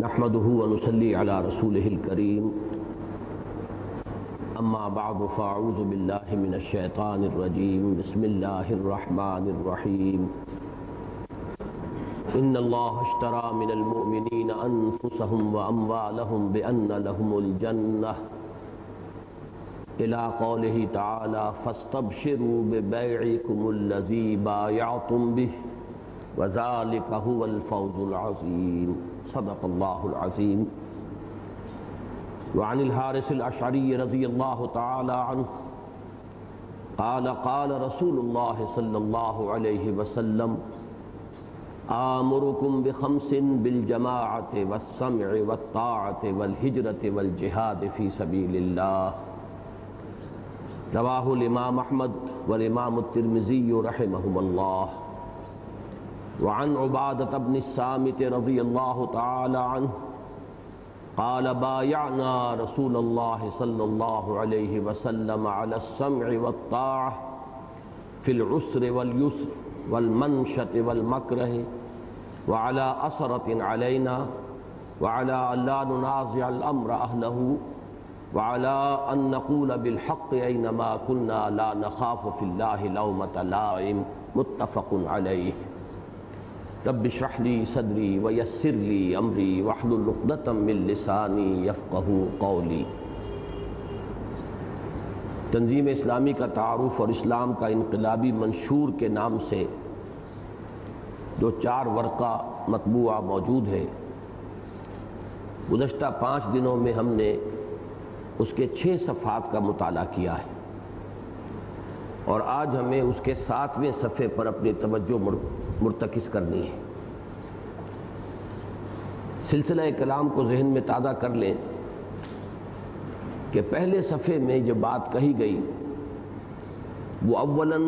نحمده ونصلي على رسوله الكريم اما بعد فاعوذ بالله من الشیطان الرجیم بسم اللہ الرحمن الرحیم ان اللہ اشترى من المؤمنین انفسهم واموالهم بان لهم الجنہ الى قوله تعالی فاستبشروا ببیعکم الذی بایعتم به وَذَلِكَ هُوَ الْفَوْزُ الْعَظِيمُ صدق اللہ العظیم وعن الحارث الاشعری رضی اللہ تعالی عنہ قال قال رسول اللہ صلی اللہ علیہ وسلم آمرکم بخمس بالجماعت والسمع والطاعت والہجرت والجہاد فی سبیل اللہ رواہ الامام احمد والامام الترمذی رحمہم اللہ وعن عبادة بن الصامت رضي الله تعالى عنه قال بايعنا رسول الله صلى الله عليه وسلم على السمع والطاعة في العسر واليسر والمنشط والمكره وعلى أسرة علينا وعلى أن لا ننازع الأمر أهله وعلى أن نقول بالحق أينما كنا لا نخاف في الله لومة لائم متفق عليه رب اشرح لي صدري ويسر لي امري واحلل عقدة من لساني يفقهوا قولي. تنظیم اسلامی کا تعارف اور اسلام کا انقلابی منشور کے نام سے جو 4 ورقہ مطبوعہ موجود ہے، گزشتہ 5 دنوں میں ہم نے اس کے 6 صفحات کا مطالعہ کیا ہے اور آج ہمیں اس کے 7ویں صفحے پر اپنی توجہ مرتکز کرنی ہے۔ سلسلہ کلام کو ذہن میں تازہ کر لیں کہ پہلے صفحے میں جو بات کہی گئی وہ اولاً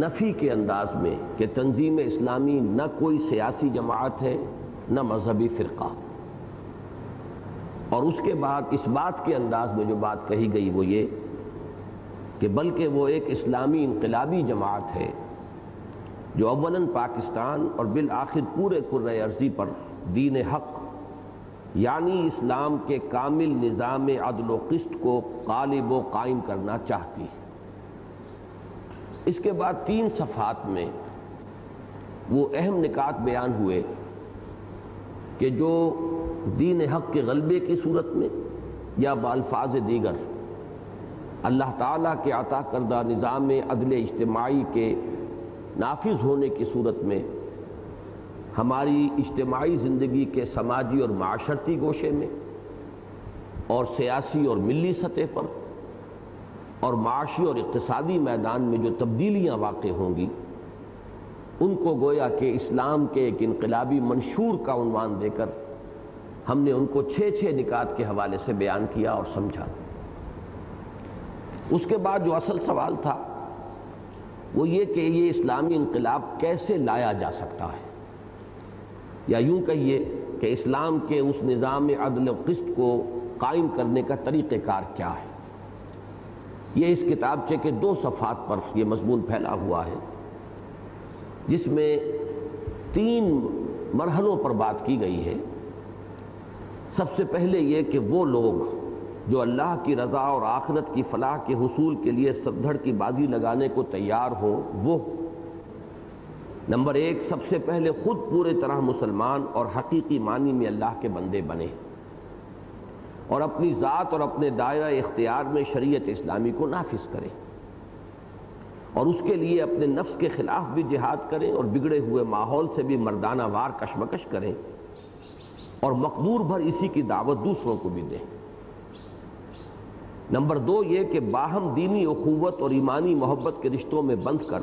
نفی کے انداز میں کہ تنظیم اسلامی نہ کوئی سیاسی جماعت ہے نہ مذہبی فرقہ، اور اس کے بعد اس بات کے انداز میں جو بات کہی گئی وہ یہ کہ بلکہ وہ ایک اسلامی انقلابی جماعت ہے جو اولاً پاکستان اور بالآخر پورے کرۂ ارضی پر دین حق یعنی اسلام کے کامل نظام عدل و قسط کو غالب و قائم کرنا چاہتی ہے۔ اس کے بعد 3 صفحات میں وہ اہم نکات بیان ہوئے کہ جو دین حق کے غلبے کی صورت میں یا بالفاظ دیگر اللہ تعالیٰ کے عطا کردہ نظام عدل اجتماعی کے نافذ ہونے کی صورت میں ہماری اجتماعی زندگی کے سماجی اور معاشرتی گوشے میں اور سیاسی اور ملی سطح پر اور معاشی اور اقتصادی میدان میں جو تبدیلیاں واقع ہوں گی ان کو گویا کہ اسلام کے ایک انقلابی منشور کا عنوان دے کر ہم نے ان کو 6 نکات کے حوالے سے بیان کیا اور سمجھا۔ اس کے بعد جو اصل سوال تھا وہ یہ کہ یہ اسلامی انقلاب کیسے لایا جا سکتا ہے، یا یوں کہیے کہ اسلام کے اس نظام عدل و قسط کو قائم کرنے کا طریقہ کار کیا ہے۔ یہ اس کتابچے کے 2 صفحات پر یہ مضمون پھیلا ہوا ہے جس میں 3 مرحلوں پر بات کی گئی ہے۔ سب سے پہلے یہ کہ وہ لوگ جو اللہ کی رضا اور آخرت کی فلاح کے حصول کے لیے سب دھڑ کی بازی لگانے کو تیار ہوں، وہ نمبر 1 سب سے پہلے خود پورے طرح مسلمان اور حقیقی معنی میں اللہ کے بندے بنے اور اپنی ذات اور اپنے دائرہ اختیار میں شریعت اسلامی کو نافذ کریں اور اس کے لیے اپنے نفس کے خلاف بھی جہاد کریں اور بگڑے ہوئے ماحول سے بھی مردانہ وار کشمکش کریں اور مقدور بھر اسی کی دعوت دوسروں کو بھی دیں۔ نمبر 2 یہ کہ باہم دینی اخوت اور ایمانی محبت کے رشتوں میں بند کر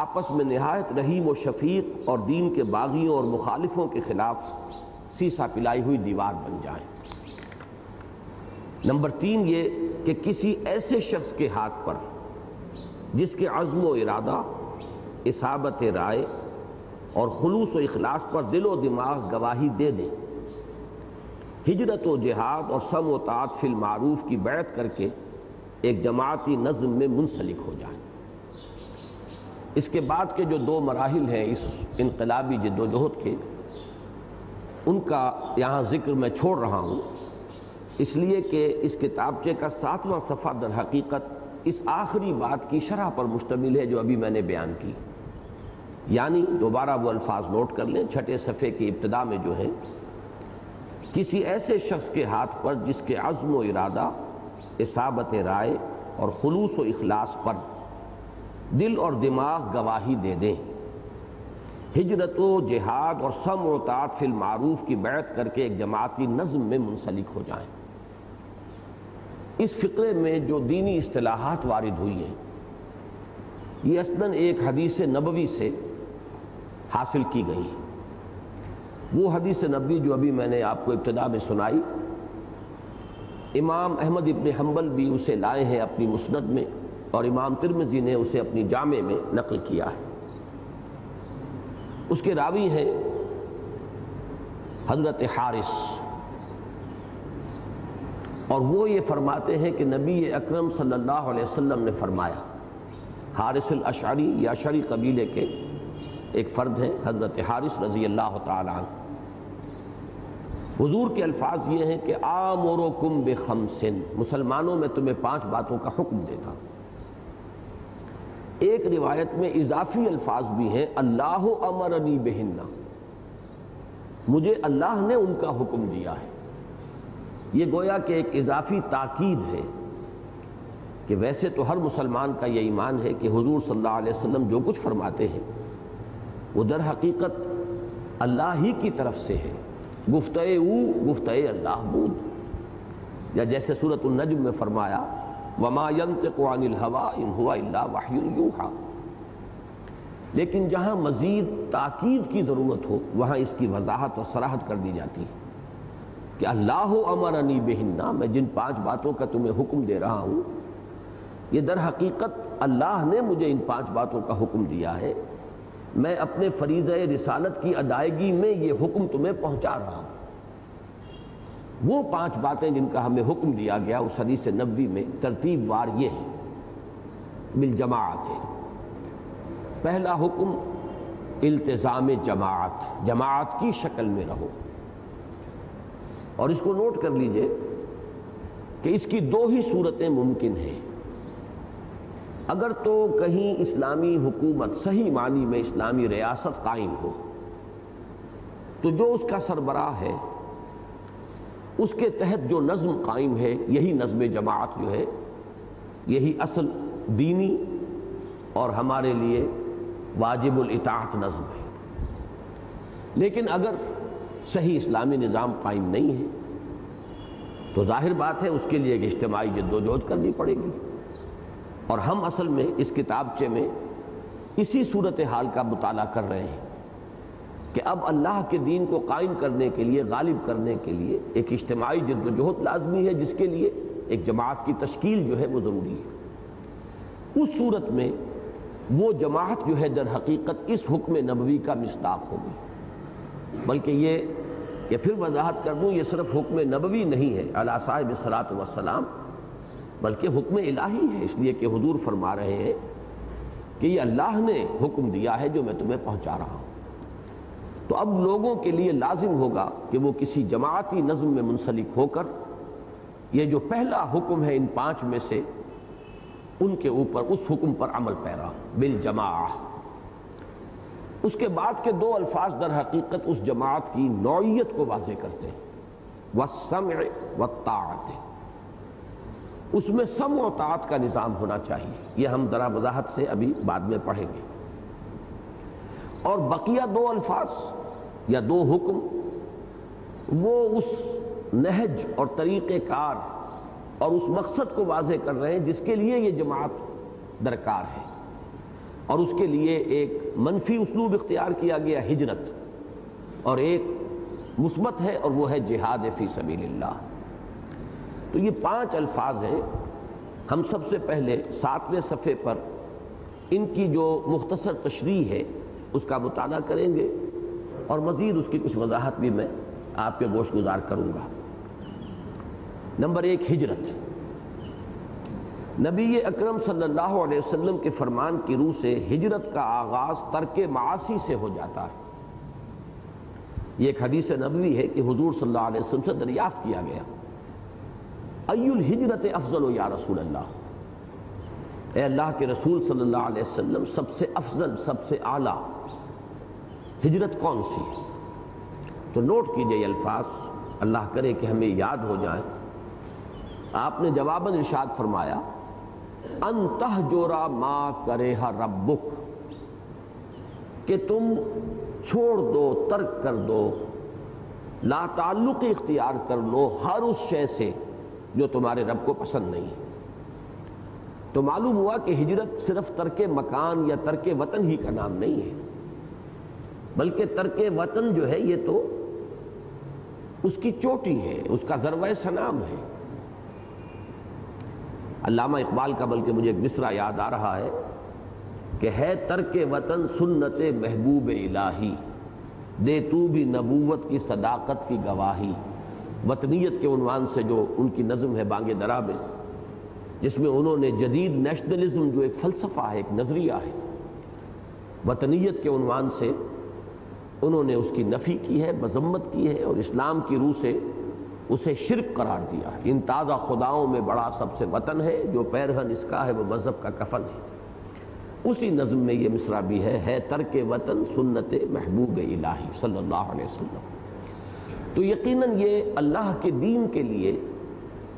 آپس میں نہایت رحیم و شفیق اور دین کے باغیوں اور مخالفوں کے خلاف سیسا پلائی ہوئی دیوار بن جائیں۔ نمبر 3 یہ کہ کسی ایسے شخص کے ہاتھ پر جس کے عزم و ارادہ، اصابت رائے اور خلوص و اخلاص پر دل و دماغ گواہی دے دیں، ہجرت و جہاد اور سمع و طاعت فی المعروف کی بیعت کر کے ایک جماعتی نظم میں منسلک ہو جائیں۔ اس کے بعد کے جو 2 مراحل ہیں اس انقلابی جد و جہد کے، ان کا یہاں ذکر میں چھوڑ رہا ہوں، اس لیے کہ اس کتابچے کا 7واں صفحہ در حقیقت اس آخری بات کی شرح پر مشتمل ہے جو ابھی میں نے بیان کی، یعنی دوبارہ وہ الفاظ نوٹ کر لیں، 6 صفحے کی ابتدا میں جو ہے، کسی ایسے شخص کے ہاتھ پر جس کے عزم و ارادہ، اصابت رائے اور خلوص و اخلاص پر دل اور دماغ گواہی دے دیں، ہجرت و جہاد اور سمع و طاعت فی المعروف کی بیعت کر کے ایک جماعتی نظم میں منسلک ہو جائیں۔ اس فقرے میں جو دینی اصطلاحات وارد ہوئی ہیں یہ اصلاً ایک حدیث نبوی سے حاصل کی گئی ہے۔ وہ حدیث نبوی جو ابھی میں نے آپ کو ابتدا میں سنائی، امام احمد ابن حنبل بھی اسے لائے ہیں اپنی مسند میں، اور امام ترمذی نے اسے اپنی جامع میں نقل کیا ہے۔ اس کے راوی ہیں حضرت حارث، اور وہ یہ فرماتے ہیں کہ نبی اکرم صلی اللہ علیہ وسلم نے فرمایا، حارث الاشعری یا اشعری قبیلے کے ایک فرد ہیں حضرت حارث رضی اللہ تعالیٰ عنہ، حضور کے الفاظ یہ ہیں کہ آمرکم بخمس، مسلمانوں میں تمہیں 5 باتوں کا حکم دیتا ہوں۔ ایک روایت میں اضافی الفاظ بھی ہیں، اللہ امرنی بہنہ، مجھے اللہ نے ان کا حکم دیا ہے۔ یہ گویا کہ ایک اضافی تاکید ہے کہ ویسے تو ہر مسلمان کا یہ ایمان ہے کہ حضور صلی اللہ علیہ وسلم جو کچھ فرماتے ہیں وہ در حقیقت اللہ ہی کی طرف سے ہے، گفتئے او گفتئے اللہ بود، یا جیسے سورۃ النجم میں فرمایا وَمَا يَنْتِقُ عَنِ الْهَوَىٰ إِنْ هُوَ إِلَّا وَحْيٌ يُوحَىٰ۔ لیکن جہاں مزید تاکید کی ضرورت ہو وہاں اس کی وضاحت اور صراحت کر دی جاتی ہے کہ اللہ امرنی بہنہ، میں جن 5 باتوں کا تمہیں حکم دے رہا ہوں یہ در حقیقت اللہ نے مجھے ان 5 باتوں کا حکم دیا ہے، میں اپنے فریضہ رسالت کی ادائیگی میں یہ حکم تمہیں پہنچا رہا ہوں۔ وہ 5 باتیں جن کا ہمیں حکم دیا گیا اس حدیث نبوی میں ترتیب وار یہ ہے، بالجماعت ہے۔ پہلا حکم التزام جماعت، جماعت کی شکل میں رہو، اور اس کو نوٹ کر لیجئے کہ اس کی 2 ہی صورتیں ممکن ہیں۔ اگر تو کہیں اسلامی حکومت، صحیح معنی میں اسلامی ریاست قائم ہو، تو جو اس کا سربراہ ہے اس کے تحت جو نظم قائم ہے یہی نظم جماعت جو ہے، یہی اصل دینی اور ہمارے لیے واجب الاطاعت نظم ہے۔ لیکن اگر صحیح اسلامی نظام قائم نہیں ہے تو ظاہر بات ہے اس کے لیے ایک اجتماعی جدوجہد کرنی پڑے گی، اور ہم اصل میں اس کتابچے میں اسی صورتحال کا مطالعہ کر رہے ہیں کہ اب اللہ کے دین کو قائم کرنے کے لیے، غالب کرنے کے لیے ایک اجتماعی جدوجہد لازمی ہے، جس کے لیے ایک جماعت کی تشکیل جو ہے وہ ضروری ہے۔ اس صورت میں وہ جماعت جو ہے در حقیقت اس حکم نبوی کا مصداق ہوگی، بلکہ یہ پھر وضاحت کر دوں، یہ صرف حکم نبوی نہیں ہے علی صاحب الصلاۃ والسلام، بلکہ حکم الہی ہے، اس لیے کہ حضور فرما رہے ہیں کہ یہ اللہ نے حکم دیا ہے جو میں تمہیں پہنچا رہا ہوں۔ تو اب لوگوں کے لیے لازم ہوگا کہ وہ کسی جماعتی نظم میں منسلک ہو کر یہ جو پہلا حکم ہے ان 5 میں سے، ان کے اوپر، اس حکم پر عمل پیرا، بالجماع۔ اس کے بعد کے 2 الفاظ در حقیقت اس جماعت کی نوعیت کو واضح کرتے ہیں، والسمع والطاعت، اس میں سمع و طاعت کا نظام ہونا چاہیے، یہ ہم ذرا وضاحت سے ابھی بعد میں پڑھیں گے۔ اور بقیہ 2 الفاظ یا 2 حکم وہ اس نہج اور طریقہ کار اور اس مقصد کو واضح کر رہے ہیں جس کے لیے یہ جماعت درکار ہے، اور اس کے لیے ایک منفی اسلوب اختیار کیا گیا، ہجرت، اور ایک مثبت ہے اور وہ ہے جہاد فی سبیل اللہ۔ تو یہ 5 الفاظ ہیں۔ ہم سب سے پہلے 7ویں صفحے پر ان کی جو مختصر تشریح ہے اس کا مطالعہ کریں گے، اور مزید اس کی کچھ وضاحت بھی میں آپ کے گوش گزار کروں گا۔ نمبر 1، ہجرت۔ نبی اکرم صلی اللہ علیہ وسلم کے فرمان کی روح سے ہجرت کا آغاز ترک معاصی سے ہو جاتا ہے، یہ ایک حدیث نبوی ہے کہ حضور صلی اللہ علیہ وسلم سے دریافت کیا گیا ای الہجرت افضل یا رسول اللہ، اے اللہ کے رسول صلی اللہ علیہ وسلم سب سے افضل سب سے اعلیٰ ہجرت کون سی ہے؟ تو نوٹ کیجئے یہ الفاظ، اللہ کرے کہ ہمیں یاد ہو جائیں. آپ نے جواباً ارشاد فرمایا ان تہجر ما کرہ ربک، کہ تم چھوڑ دو، ترک کر دو، لا تعلقی اختیار کر لو ہر اس شے سے جو تمہارے رب کو پسند نہیں ہے. تو معلوم ہوا کہ ہجرت صرف ترک مکان یا ترک وطن ہی کا نام نہیں ہے، بلکہ ترک وطن جو ہے یہ تو اس کی چوٹی ہے، اس کا ذروہ سنام ہے. علامہ اقبال کا بلکہ مجھے ایک مصرع یاد آ رہا ہے کہ ہے ترک وطن سنت محبوب الہی، دے تو بھی نبوت کی صداقت کی گواہی. وطنیت کے عنوان سے جو ان کی نظم ہے بانگ درا میں، جس میں انہوں نے جدید نیشنلزم جو ایک فلسفہ ہے، ایک نظریہ ہے، وطنیت کے عنوان سے انہوں نے اس کی نفی کی ہے، مذمت کی ہے، اور اسلام کی روح سے اسے شرک قرار دیا ہے. ان تازہ خداؤں میں بڑا سب سے وطن ہے، جو پیرہن اس کا ہے وہ مذہب کا کفن ہے. اسی نظم میں یہ مصرع بھی ہے ترک وطن سنت محبوب الہی صلی اللہ علیہ وسلم. تو یقیناً یہ اللہ کے دین کے لیے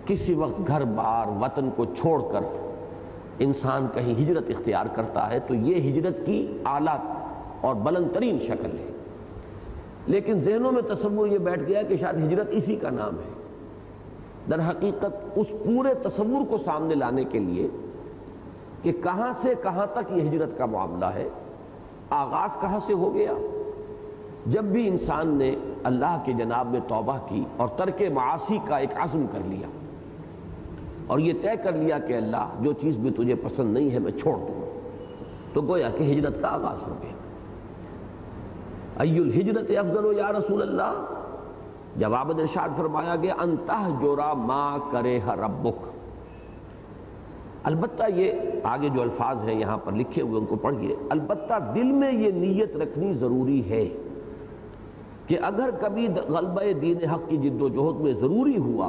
کسی وقت گھر بار وطن کو چھوڑ کر انسان کہیں ہجرت اختیار کرتا ہے تو یہ ہجرت کی اعلیٰ اور بلند ترین شکل ہے. لیکن ذہنوں میں تصور یہ بیٹھ گیا کہ شاید ہجرت اسی کا نام ہے. در حقیقت اس پورے تصور کو سامنے لانے کے لیے کہ کہاں سے کہاں تک یہ ہجرت کا معاملہ ہے، آغاز کہاں سے ہو گیا، جب بھی انسان نے اللہ کے جناب میں توبہ کی اور ترک معاصی کا ایک عزم کر لیا اور یہ طے کر لیا کہ اللہ جو چیز بھی تجھے پسند نہیں ہے میں چھوڑ دوں، تو گویا کہ ہجرت کا آغاز ہو گیا. ای الہجرت افضل یا رسول اللہ، جواباً ارشاد فرمایا گیا ان تہجر ما کرہ ربک. البتہ یہ آگے جو الفاظ ہیں یہاں پر لکھے ہوئے ان کو پڑھیے. البتہ دل میں یہ نیت رکھنی ضروری ہے کہ اگر کبھی غلبہ دین حق کی جد و جہد میں ضروری ہوا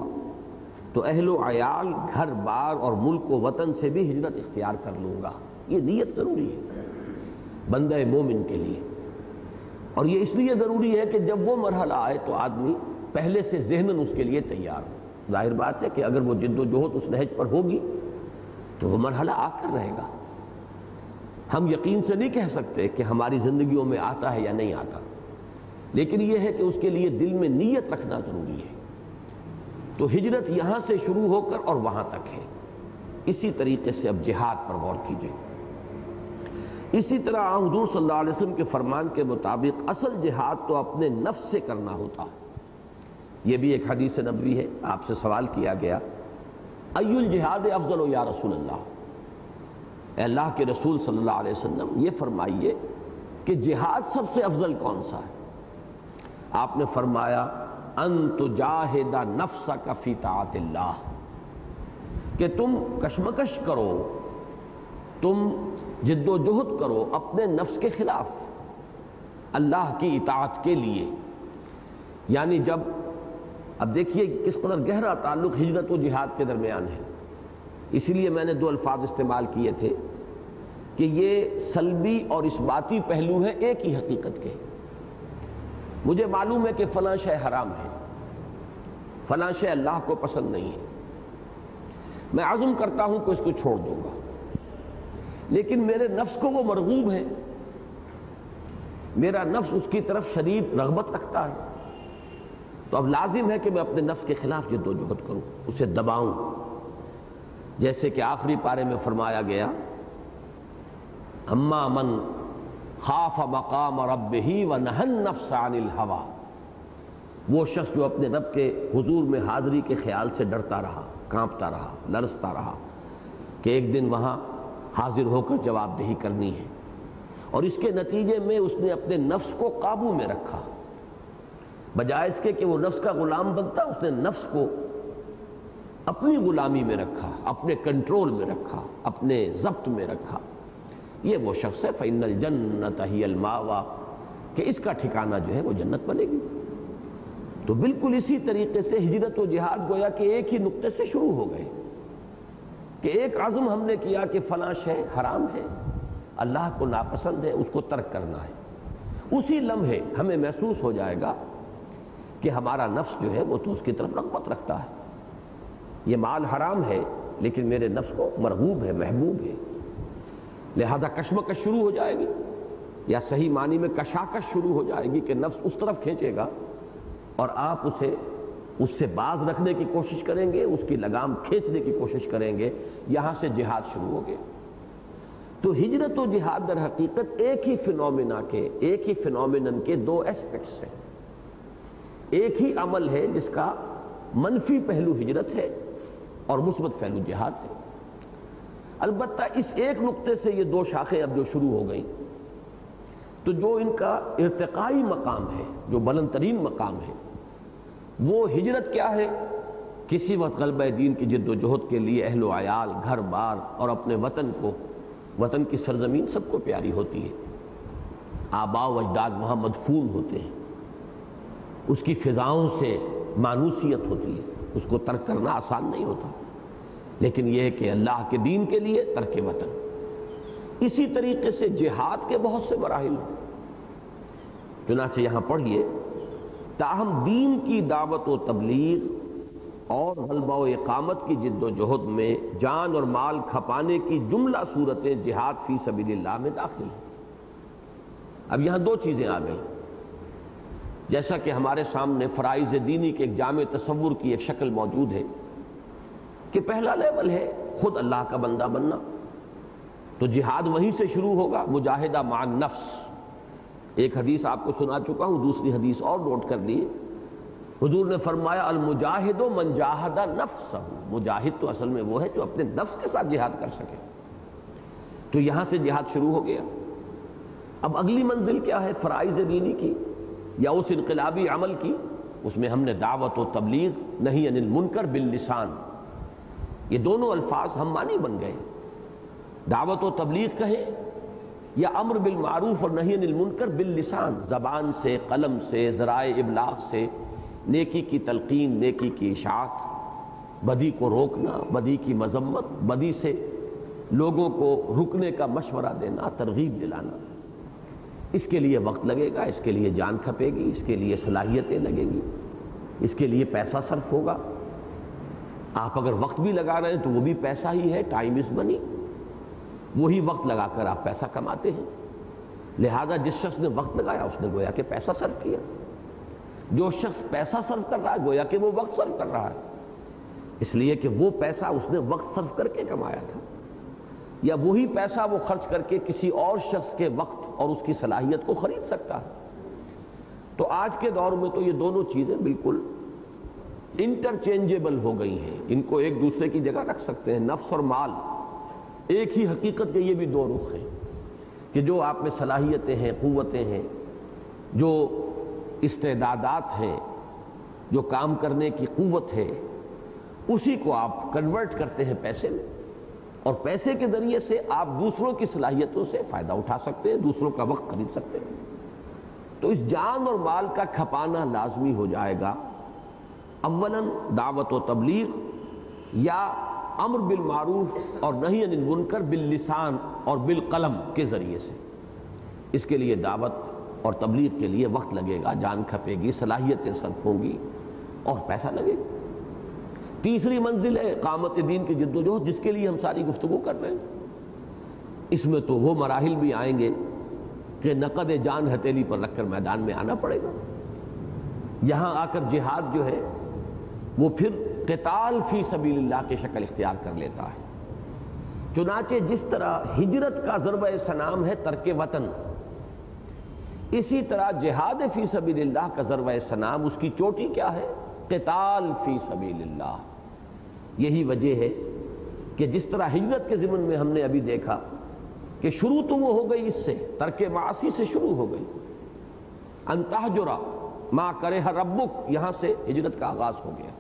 تو اہل و عیال، گھر بار اور ملک و وطن سے بھی ہجرت اختیار کر لوں گا. یہ نیت ضروری ہے بندہ مومن کے لیے، اور یہ اس لیے ضروری ہے کہ جب وہ مرحلہ آئے تو آدمی پہلے سے ذہناً اس کے لیے تیار ہو. ظاہر بات ہے کہ اگر وہ جد و جہد اس نہج پر ہوگی تو وہ مرحلہ آ کر رہے گا. ہم یقین سے نہیں کہہ سکتے کہ ہماری زندگیوں میں آتا ہے یا نہیں آتا، لیکن یہ ہے کہ اس کے لیے دل میں نیت رکھنا ضروری ہے. تو ہجرت یہاں سے شروع ہو کر اور وہاں تک ہے. اسی طریقے سے اب جہاد پر غور کیجئے. اسی طرح حضور صلی اللہ علیہ وسلم کے فرمان کے مطابق اصل جہاد تو اپنے نفس سے کرنا ہوتا ہے. یہ بھی ایک حدیث نبوی ہے. آپ سے سوال کیا گیا ای الجہاد افضل یا رسول اللہ، اے اللہ کے رسول صلی اللہ علیہ وسلم یہ فرمائیے کہ جہاد سب سے افضل کون سا ہے؟ آپ نے فرمایا ان تجاہد نفسک فی طاعت اللہ، کہ تم کشمکش کرو، تم جد و جہد کرو اپنے نفس کے خلاف اللہ کی اطاعت کے لیے. یعنی جب اب دیکھیے کس قدر گہرا تعلق ہجرت و جہاد کے درمیان ہے. اسی لیے میں نے دو الفاظ استعمال کیے تھے کہ یہ سلبی اور اثباتی پہلو ہے ایک ہی حقیقت کے. مجھے معلوم ہے کہ فلاں شے حرام ہے، فلاں شے اللہ کو پسند نہیں ہے، میں عزم کرتا ہوں کہ اس کو چھوڑ دوں گا، لیکن میرے نفس کو وہ مرغوب ہے، میرا نفس اس کی طرف شدید رغبت رکھتا ہے، تو اب لازم ہے کہ میں اپنے نفس کے خلاف جد و جہد کروں، اسے دباؤں. جیسے کہ آخری پارے میں فرمایا گیا اما من خاف مقام ربہ ونہى النفس عن الهوى، وہ شخص جو اپنے رب کے حضور میں حاضری کے خیال سے ڈرتا رہا، کانپتا رہا، لرزتا رہا کہ ایک دن وہاں حاضر ہو کر جواب دہی کرنی ہے، اور اس کے نتیجے میں اس نے اپنے نفس کو قابو میں رکھا، بجائے اس کے کہ وہ نفس کا غلام بنتا اس نے نفس کو اپنی غلامی میں رکھا، اپنے کنٹرول میں رکھا، اپنے ضبط میں رکھا. یہ وہ شخص ہے فَإِنَّ الْجَنَّةَ هِيَ الْمَأْوَىٰ، کہ اس کا ٹھکانہ جو ہے وہ جنت بنے گی۔ تو بالکل اسی طریقے سے ہجرت و جہاد گویا کہ ایک ہی نقطے سے شروع ہو گئے کہ ایک عزم ہم نے کیا کہ فلاں شے حرام ہے، اللہ کو ناپسند ہے، اس کو ترک کرنا ہے۔ اسی لمحے ہمیں محسوس ہو جائے گا کہ ہمارا نفس جو ہے وہ تو اس کی طرف رغبت رکھتا ہے، یہ مال حرام ہے لیکن میرے نفس کو مرغوب ہے، محبوب ہے، لہذا کشمکش شروع ہو جائے گی، یا صحیح معنی میں کشاکش شروع ہو جائے گی کہ نفس اس طرف کھینچے گا اور آپ اسے اس سے باز رکھنے کی کوشش کریں گے، اس کی لگام کھینچنے کی کوشش کریں گے، یہاں سے جہاد شروع ہو گیا۔ تو ہجرت و جہاد در حقیقت ایک ہی فنومینن کے دو اسپیکٹس ہیں۔ ایک ہی عمل ہے جس کا منفی پہلو ہجرت ہے اور مثبت پہلو جہاد ہے۔ البتہ اس ایک نقطے سے یہ دو شاخیں اب جو شروع ہو گئیں، تو جو ان کا ارتقائی مقام ہے، جو بلند ترین مقام ہے، وہ ہجرت کیا ہے؟ کسی وقت غلبہ دین کی جد و جہد کے لیے اہل و عیال، گھر بار اور اپنے وطن کو، وطن کی سرزمین سب کو پیاری ہوتی ہے، آبا و اجداد وہاں مدفون ہوتے ہیں، اس کی فضاؤں سے مانوسیت ہوتی ہے، اس کو ترک کرنا آسان نہیں ہوتا، لیکن یہ کہ اللہ کے دین کے لیے ترک وطن۔ اسی طریقے سے جہاد کے بہت سے مراحل ہیں، چنانچہ یہاں پڑھیے، تاہم دین کی دعوت و تبلیغ اور غلبہ و اقامت کی جد و جہد میں جان اور مال کھپانے کی جملہ صورتیں جہاد فی سبیل اللہ میں داخل ہیں۔ اب یہاں دو چیزیں آ گئیں، جیسا کہ ہمارے سامنے فرائض دینی کے ایک جامع تصور کی ایک شکل موجود ہے کہ پہلا لیول ہے خود اللہ کا بندہ بننا، تو جہاد وہیں سے شروع ہوگا، مجاہدہ مع نفس۔ ایک حدیث آپ کو سنا چکا ہوں، دوسری حدیث اور نوٹ کر لیے، حضور نے فرمایا المجاہد من جاہد نفسہ، مجاہد تو اصل میں وہ ہے جو اپنے نفس کے ساتھ جہاد کر سکے، تو یہاں سے جہاد شروع ہو گیا۔ اب اگلی منزل کیا ہے؟ فرائض دینی کی یا اس انقلابی عمل کی، اس میں ہم نے دعوت و تبلیغ، نہی عن المنکر باللسان، یہ دونوں الفاظ ہم معنی بن گئے، دعوت و تبلیغ کہیں یا امر بالمعروف اور نہی عن المنکر باللسان، زبان سے، قلم سے، ذرائع ابلاغ سے، نیکی کی تلقین، نیکی کی اشاعت، بدی کو روکنا، بدی کی مذمت، بدی سے لوگوں کو رکنے کا مشورہ دینا، ترغیب دلانا۔ اس کے لیے وقت لگے گا، اس کے لیے جان کھپے گی، اس کے لیے صلاحیتیں لگیں گی، اس کے لیے پیسہ صرف ہوگا۔ آپ اگر وقت بھی لگا رہے ہیں تو وہ بھی پیسہ ہی ہے، ٹائم از منی، وہی وقت لگا کر آپ پیسہ کماتے ہیں، لہذا جس شخص نے وقت لگایا اس نے گویا کہ پیسہ صرف کیا، جو شخص پیسہ صرف کر رہا ہے گویا کہ وہ وقت صرف کر رہا ہے، اس لیے کہ وہ پیسہ اس نے وقت صرف کر کے کمایا تھا، یا وہی پیسہ وہ خرچ کر کے کسی اور شخص کے وقت اور اس کی صلاحیت کو خرید سکتا ہے۔ تو آج کے دور میں تو یہ دونوں چیزیں بالکل انٹرچینجیبل ہو گئی ہیں، ان کو ایک دوسرے کی جگہ رکھ سکتے ہیں۔ نفس اور مال ایک ہی حقیقت کے یہ بھی دو رخ ہیں کہ جو آپ میں صلاحیتیں ہیں، قوتیں ہیں، جو استعدادات ہیں، جو کام کرنے کی قوت ہے، اسی کو آپ کنورٹ کرتے ہیں پیسے میں، اور پیسے کے ذریعے سے آپ دوسروں کی صلاحیتوں سے فائدہ اٹھا سکتے ہیں، دوسروں کا وقت خرید سکتے ہیں۔ تو اس جان اور مال کا کھپانا لازمی ہو جائے گا، اولاً دعوت و تبلیغ یا امر بالمعروف اور نہی عن المنکر باللسان اور بالقلم کے ذریعے سے۔ اس کے لیے دعوت اور تبلیغ کے لیے وقت لگے گا، جان کھپے گی، صلاحیتیں صرف ہوں گی اور پیسہ لگے گا۔ تیسری منزل ہے اقامت دین کی جد و جہد، جس کے لیے ہم ساری گفتگو کر رہے ہیں۔ اس میں تو وہ مراحل بھی آئیں گے کہ نقد جان ہتھیلی پر رکھ کر میدان میں آنا پڑے گا۔ یہاں آ کر جہاد جو ہے وہ پھر قتال فی سبیل اللہ کی شکل اختیار کر لیتا ہے۔ چنانچہ جس طرح ہجرت کا ضربہ سنام ہے ترک وطن، اسی طرح جہاد فی سبیل اللہ کا ضربہ سنام، اس کی چوٹی کیا ہے؟ قتال فی سبیل اللہ۔ یہی وجہ ہے کہ جس طرح ہجرت کے ضمن میں ہم نے ابھی دیکھا کہ شروع تو وہ ہو گئی اس سے، ترک معاصی سے شروع ہو گئی، ان تہجرا ما کرہ ربک، یہاں سے ہجرت کا آغاز ہو گیا۔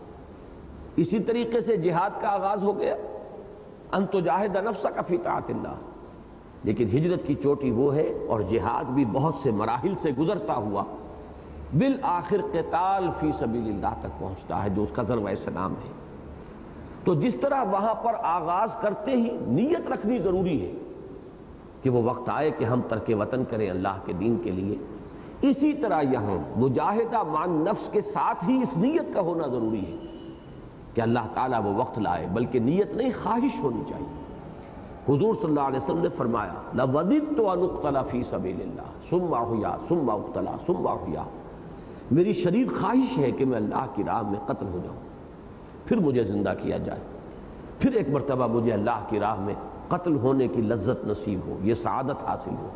اسی طریقے سے جہاد کا آغاز ہو گیا، ان تجاہد نفسک فی طاعت اللہ، لیکن ہجرت کی چوٹی وہ ہے اور جہاد بھی بہت سے مراحل سے گزرتا ہوا بالآخر قتال فی سبیل اللہ تک پہنچتا ہے جو اس کا ذروۂ سلام ہے۔ تو جس طرح وہاں پر آغاز کرتے ہی نیت رکھنی ضروری ہے کہ وہ وقت آئے کہ ہم ترک وطن کریں اللہ کے دین کے لیے، اسی طرح یہاں مجاہدہ مان نفس کے ساتھ ہی اس نیت کا ہونا ضروری ہے کہ اللہ تعالیٰ وہ وقت لائے، بلکہ نیت نہیں خواہش ہونی چاہیے۔ حضور صلی اللہ علیہ وسلم نے فرمایا لَوَدِدْتُ أَنْ أُقْتَلَ فِي سَبِيلِ اللَّهِ ثُمَّ أُحْيَا ثُمَّ أُقْتَلَ ثُمَّ أُحْيَا، میری شدید خواہش ہے کہ میں اللہ کی راہ میں قتل ہو جاؤں، پھر مجھے زندہ کیا جائے، پھر ایک مرتبہ مجھے اللہ کی راہ میں قتل ہونے کی لذت نصیب ہو، یہ سعادت حاصل ہو،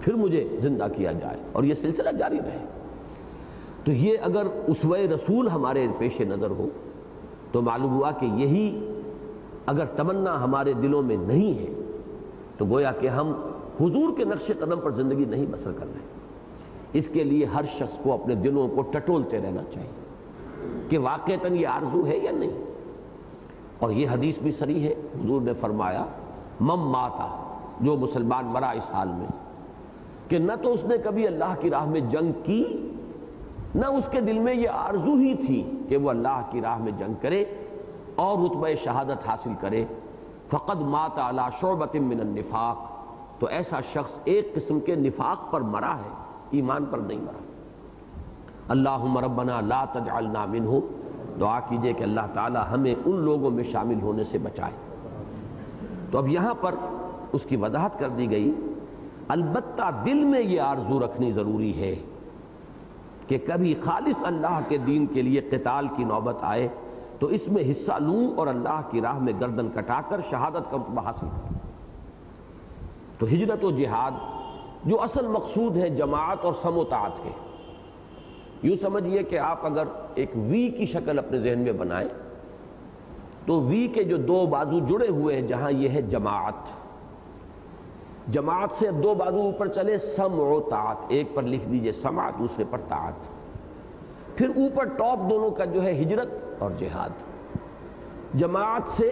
پھر مجھے زندہ کیا جائے، اور یہ سلسلہ جاری رہے۔ تو یہ اگر اسوہ رسول ہمارے پیش نظر ہو تو معلوم ہوا کہ یہی اگر تمنا ہمارے دلوں میں نہیں ہے تو گویا کہ ہم حضور کے نقش قدم پر زندگی نہیں بسر کر رہے۔ اس کے لیے ہر شخص کو اپنے دلوں کو ٹٹولتے رہنا چاہیے کہ واقعتاً یہ آرزو ہے یا نہیں۔ اور یہ حدیث بھی صریح ہے، حضور نے فرمایا مم ماتا، جو مسلمان مرا اس حال میں کہ نہ تو اس نے کبھی اللہ کی راہ میں جنگ کی، نہ اس کے دل میں یہ آرزو ہی تھی کہ وہ اللہ کی راہ میں جنگ کرے اور رتبہ شہادت حاصل کرے، فقد مات علی شعبۃ من النفاق، تو ایسا شخص ایک قسم کے نفاق پر مرا ہے، ایمان پر نہیں مرا۔ اللہم ربنا لا تجعلنا منہ، دعا کیجئے کہ اللہ تعالی ہمیں ان لوگوں میں شامل ہونے سے بچائے۔ تو اب یہاں پر اس کی وضاحت کر دی گئی۔ البتہ دل میں یہ آرزو رکھنی ضروری ہے کہ کبھی خالص اللہ کے دین کے لیے قتال کی نوبت آئے تو اس میں حصہ لوں اور اللہ کی راہ میں گردن کٹا کر شہادت کا رتبہ حاصل کروں۔ تو ہجرت و جہاد جو اصل مقصود ہے جماعت اور سم و طاعت کے، یوں سمجھیے کہ آپ اگر ایک وی کی شکل اپنے ذہن میں بنائیں تو وی کے جو دو بازو جڑے ہوئے ہیں، جہاں یہ ہے جماعت، جماعت سے دو بازو اوپر چلے سمع و طاعت، ایک پر لکھ دیجئے سمع، دوسرے پر طاعت، پھر اوپر ٹاپ دونوں کا جو ہے ہجرت اور جہاد۔ جماعت سے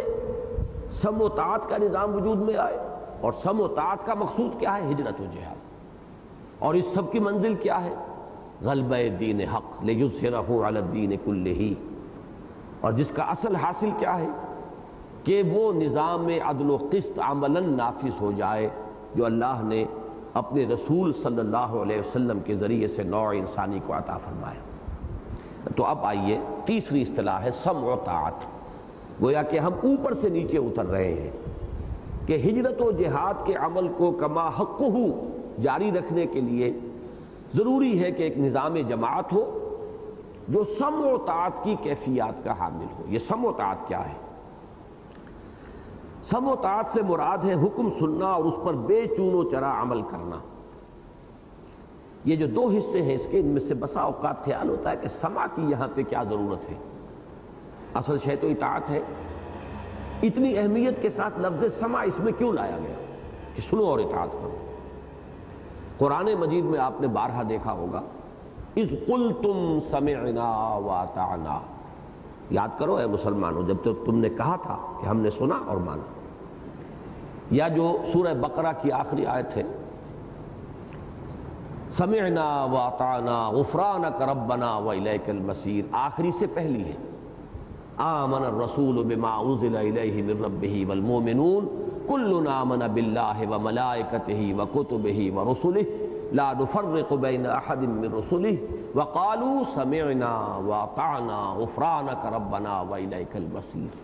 سمع و طاعت کا نظام وجود میں آئے، اور سمع و طاعت کا مقصود کیا ہے؟ ہجرت و جہاد۔ اور اس سب کی منزل کیا ہے؟ غلبہ دین حق، لیظہرہ علی الدین کلہ، اور جس کا اصل حاصل کیا ہے کہ وہ نظام عدل و قسط عملاً نافذ ہو جائے جو اللہ نے اپنے رسول صلی اللہ علیہ وسلم کے ذریعے سے نوع انسانی کو عطا فرمایا۔ تو اب آئیے، تیسری اصطلاح ہے سمع و طاعت، گویا کہ ہم اوپر سے نیچے اتر رہے ہیں کہ ہجرت و جہاد کے عمل کو کما حقہ جاری رکھنے کے لیے ضروری ہے کہ ایک نظام جماعت ہو جو سمع و طاعت کی کیفیات کا حامل ہو۔ یہ سمع و طاعت کیا ہے؟ سمع و طاعت سے مراد ہے حکم سننا اور اس پر بے چون و چرا عمل کرنا۔ یہ جو دو حصے ہیں اس کے، ان میں سے بسا اوقات خیال ہوتا ہے کہ سمع کی یہاں پہ کیا ضرورت ہے، اصل شے تو اطاعت ہے، اتنی اہمیت کے ساتھ لفظ سمع اس میں کیوں لایا گیا کہ سنو اور اطاعت کرو۔ قرآن مجید میں آپ نے بارہا دیکھا ہوگا، اذ قلتم سمعنا واطعنا، یاد کرو اے مسلمانوں جب تو تم نے کہا تھا کہ ہم نے سنا اور مانا۔ یا جو سورہ بقرہ کی آخری آیت ہے، سمعنا واطعنا غفرانک ربنا والیک المصیر، آخری سے پہلی ہے، آمن الرسول بما انزل الیہ من ربہ والمؤمنون کل آمن باللہ وملائکتہ وکتبہ ورسلہ لا نفرق بین احد من رسلہ وقالوا سمعنا واطعنا غفرانک ربنا والیک المصیر۔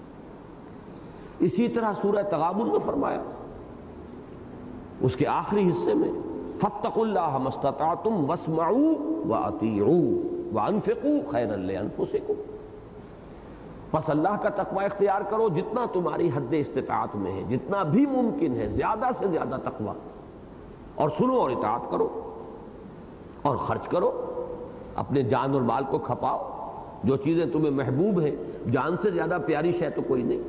اسی طرح سورہ تغابن میں فرمایا اس کے آخری حصے میں، فاتقوا اللہ ما استطعتم واسمعوا واطیعوا وانفقوا خیرا لانفسکم، بس اللہ کا تقوی اختیار کرو جتنا تمہاری حد استطاعت میں ہے، جتنا بھی ممکن ہے، زیادہ سے زیادہ تقوی، اور سنو اور اطاعت کرو، اور خرچ کرو، اپنے جان اور مال کو کھپاؤ، جو چیزیں تمہیں محبوب ہیں، جان سے زیادہ پیاری شے تو کوئی نہیں،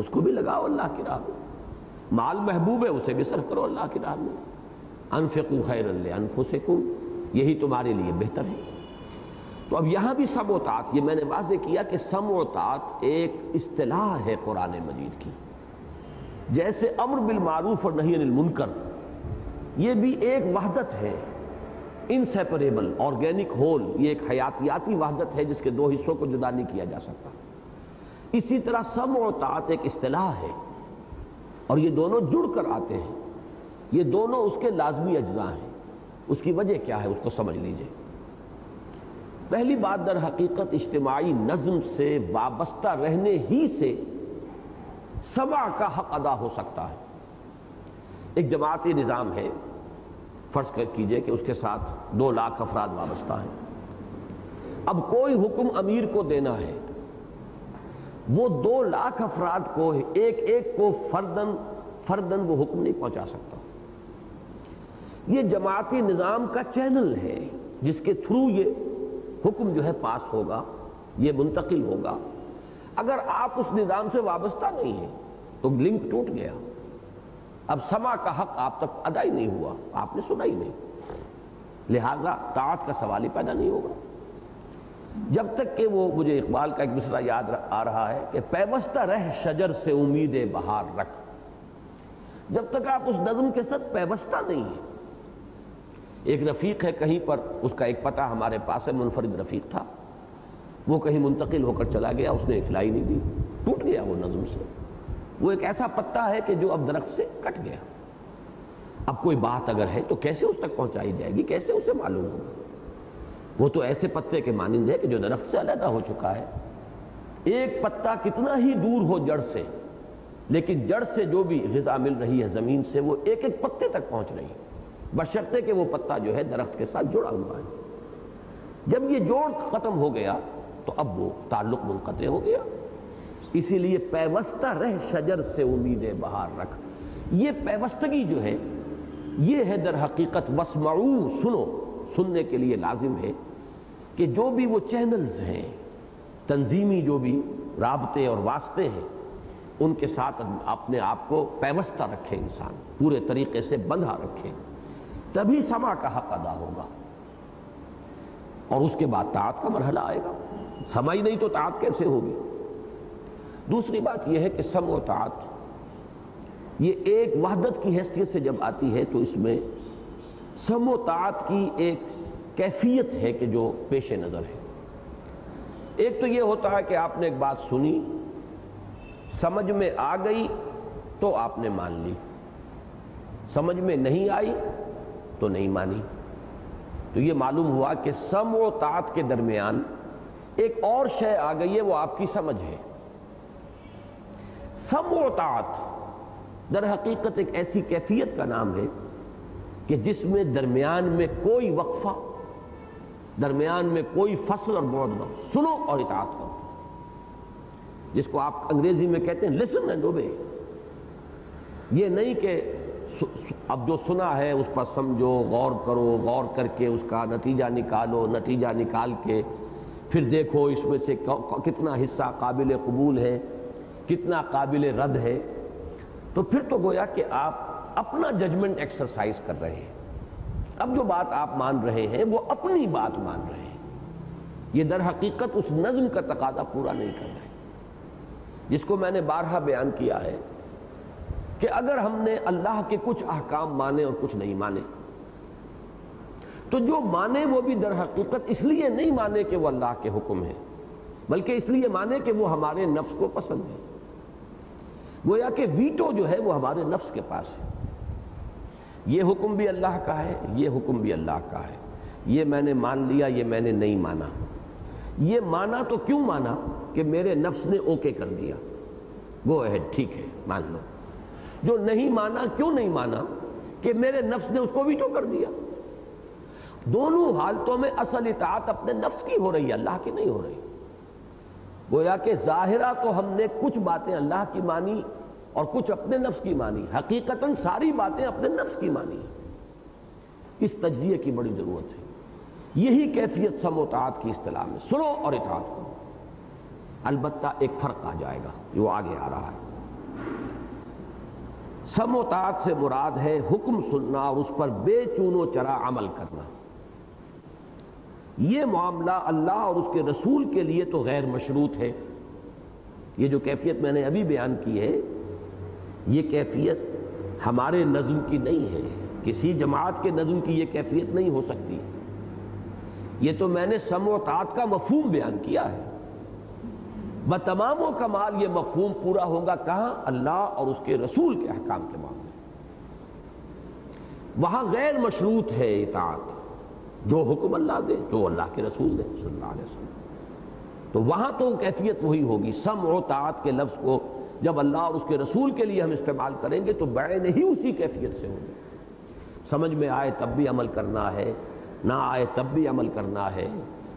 اس کو بھی لگاؤ اللہ کی راہ میں، مال محبوب ہے اسے بھی صرف کرو اللہ کی راہ میں، انفقوا خیرا لانفسکم، یہی تمہارے لیے بہتر ہے۔ تو اب یہاں بھی سمع و طاعت، یہ میں نے واضح کیا کہ سمع و طاعت ایک اصطلاح ہے قرآن مجید کی جیسے امر بالمعروف اور نہی عن المنکر، یہ بھی ایک وحدت ہے، انسیپریبل، آرگینک ہول، یہ ایک حیاتیاتی وحدت ہے جس کے دو حصوں کو جدا نہیں کیا جا سکتا۔ اسی طرح سمع و طاعت ایک اصطلاح ہے اور یہ دونوں جڑ کر آتے ہیں، یہ دونوں اس کے لازمی اجزاء ہیں۔ اس کی وجہ کیا ہے اس کو سمجھ لیجئے۔ پہلی بات، در حقیقت اجتماعی نظم سے وابستہ رہنے ہی سے سمع کا حق ادا ہو سکتا ہے۔ ایک جماعتی نظام ہے، فرض کر کیجئے کہ اس کے ساتھ 2 لاکھ افراد وابستہ ہیں۔ اب کوئی حکم امیر کو دینا ہے، وہ 2 لاکھ افراد کو ایک ایک کو فردن وہ حکم نہیں پہنچا سکتا۔ یہ جماعتی نظام کا چینل ہے جس کے تھرو یہ حکم جو ہے پاس ہوگا، یہ منتقل ہوگا۔ اگر آپ اس نظام سے وابستہ نہیں ہیں تو لنک ٹوٹ گیا، اب سماع کا حق آپ تک ادا ہی نہیں ہوا، آپ نے سنا ہی نہیں، لہٰذا طاعت کا سوال ہی پیدا نہیں ہوگا۔ جب تک کہ وہ، مجھے اقبال کا ایک مصرع یاد آ رہا ہے کہ پیوستہ رہ شجر سے امید بہار رکھ، جب تک آپ اس نظم کے ساتھ پیوستہ نہیں ہیں۔ ایک رفیق ہے کہیں پر، اس کا ایک پتہ ہمارے پاس ہے، منفرد رفیق تھا، وہ کہیں منتقل ہو کر چلا گیا، اس نے اطلاع نہیں دی، ٹوٹ گیا وہ نظم سے۔ وہ ایک ایسا پتا ہے کہ جو اب درخت سے کٹ گیا۔ اب کوئی بات اگر ہے تو کیسے اس تک پہنچائی جائے گی، کیسے اسے معلوم ہوگا؟ وہ تو ایسے پتے کے مانند ہے کہ جو درخت سے علیحدہ ہو چکا ہے۔ ایک پتا کتنا ہی دور ہو جڑ سے، لیکن جڑ سے جو بھی غذا مل رہی ہے زمین سے، وہ ایک ایک پتے تک پہنچ رہی ہے، بشرطے کہ وہ پتا جو ہے درخت کے ساتھ جڑا ہوا ہے۔ جب یہ جوڑ ختم ہو گیا تو اب وہ تعلق منقطع ہو گیا۔ اسی لیے پیوستہ رہ شجر سے امید بہار رکھ، یہ پیوستگی جو ہے یہ ہے در حقیقت۔ وسمعوا، سنو، سننے کے لیے لازم ہے کہ جو بھی وہ چینلز ہیں تنظیمی، جو بھی رابطے اور واسطے ہیں، ان کے ساتھ اپنے آپ کو پیوستہ رکھے انسان، پورے طریقے سے بندھا رکھے، تبھی سماع کا حق ادا ہوگا، اور اس کے بعد طاعت کا مرحلہ آئے گا۔ سماع ہی نہیں تو طاعت کیسے ہوگی؟ دوسری بات یہ ہے کہ سمع و طاعت یہ ایک وحدت کی حیثیت سے جب آتی ہے تو اس میں سمع و طاعت کی ایک کیفیت ہے کہ جو پیش نظر ہے۔ ایک تو یہ ہوتا ہے کہ آپ نے ایک بات سنی، سمجھ میں آ گئی تو آپ نے مان لی، سمجھ میں نہیں آئی تو نہیں مانی۔ تو یہ معلوم ہوا کہ سمع و طاعت کے درمیان ایک اور شے آ گئی ہے، وہ آپ کی سمجھ ہے۔ سمع و طاعت در حقیقت ایک ایسی کیفیت کا نام ہے کہ جس میں درمیان میں کوئی وقفہ، درمیان میں کوئی فصل اور بعد نہ، سنو اور اطاعت کرو، جس کو آپ انگریزی میں کہتے ہیں لسن اینڈ اوبے۔ یہ نہیں کہ اب جو سنا ہے اس پر سمجھو، غور کرو، غور کر کے اس کا نتیجہ نکالو، نتیجہ نکال کے پھر دیکھو اس میں سے کتنا حصہ قابل قبول ہے، کتنا قابل رد ہے۔ تو پھر تو گویا کہ آپ اپنا ججمنٹ ایکسرسائز کر رہے ہیں، اب جو بات آپ مان رہے ہیں وہ اپنی بات مان رہے ہیں، یہ در حقیقت اس نظم کا تقاضا پورا نہیں کر رہے، جس کو میں نے بارہا بیان کیا ہے کہ اگر ہم نے اللہ کے کچھ احکام مانے اور کچھ نہیں مانے، تو جو مانے وہ بھی در حقیقت اس لیے نہیں مانے کہ وہ اللہ کے حکم ہیں، بلکہ اس لیے مانے کہ وہ ہمارے نفس کو پسند ہے۔ گویا کہ ویٹو جو ہے وہ ہمارے نفس کے پاس ہے، یہ حکم بھی اللہ کا ہے، یہ حکم بھی اللہ کا ہے، یہ میں نے مان لیا، یہ میں نے نہیں مانا، یہ مانا تو کیوں مانا کہ میرے نفس نے اوکے کر دیا، گو اہیڈ، ٹھیک ہے مان لو۔ جو نہیں مانا کیوں نہیں مانا کہ میرے نفس نے اس کو ویٹو کر دیا۔ دونوں حالتوں میں اصل اطاعت اپنے نفس کی ہو رہی ہے، اللہ کی نہیں ہو رہی۔ گویا کہ ظاہرہ تو ہم نے کچھ باتیں اللہ کی مانی اور کچھ اپنے نفس کی مانی، حقیقتاً ساری باتیں اپنے نفس کی مانی ہیں۔ اس تجزیے کی بڑی ضرورت ہے، یہی کیفیت سمع و طاعت کی اصطلاح میں، سنو اور اطاعت کرو۔ البتہ ایک فرق آ جائے گا جو آگے آ رہا ہے۔ سمع و طاعت سے مراد ہے حکم سننا اور اس پر بے چون و چرا عمل کرنا۔ یہ معاملہ اللہ اور اس کے رسول کے لیے تو غیر مشروط ہے، یہ جو کیفیت میں نے ابھی بیان کی ہے یہ کیفیت ہمارے نظم کی نہیں ہے، کسی جماعت کے نظم کی یہ کیفیت نہیں ہو سکتی۔ یہ تو میں نے سمع و طاعت کا مفہوم بیان کیا ہے، بتمام و کمال یہ مفہوم پورا ہوگا کہاں؟ اللہ اور اس کے رسول کے احکام کے معاملے وہاں غیر مشروط ہے اطاعت، جو حکم اللہ دے جو اللہ کے رسول دے صلی اللہ علیہ وسلم، تو وہاں تو کیفیت وہی ہوگی۔ سمع و طاعت کے لفظ کو جب اللہ اور اس کے رسول کے لیے ہم استعمال کریں گے تو بیان ہی اسی کیفیت سے ہوگی، سمجھ میں آئے تب بھی عمل کرنا ہے، نہ آئے تب بھی عمل کرنا ہے،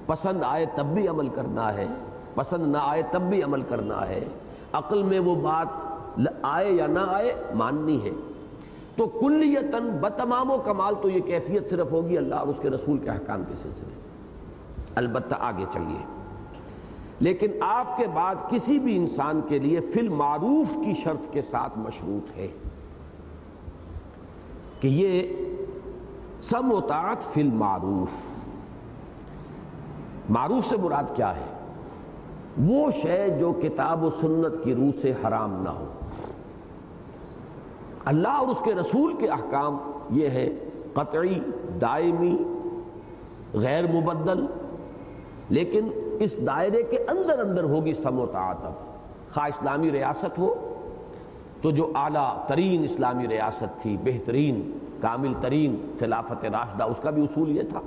پسند آئے تب بھی عمل کرنا ہے، پسند نہ آئے تب بھی عمل کرنا ہے، عقل میں وہ بات آئے یا نہ آئے ماننی ہے۔ تو کلیتاً بتمام و کمال تو یہ کیفیت صرف ہوگی اللہ اور اس کے رسول کے احکام کے سلسلے۔ البتہ آگے چلیے، لیکن آپ کے بعد کسی بھی انسان کے لیے فی المعروف کی شرط کے ساتھ مشروط ہے کہ یہ سمع و طاعت فی المعروف۔ معروف سے مراد کیا ہے؟ وہ شے جو کتاب و سنت کی روح سے حرام نہ ہو۔ اللہ اور اس کے رسول کے احکام یہ ہیں قطعی، دائمی، غیر مبدل، لیکن اس دائرے کے اندر اندر ہوگی سمع و طاعت۔ خواہ اسلامی ریاست ہو تو جو اعلیٰ ترین اسلامی ریاست تھی، بہترین کامل ترین خلافت راشدہ، اس کا بھی اصول یہ تھا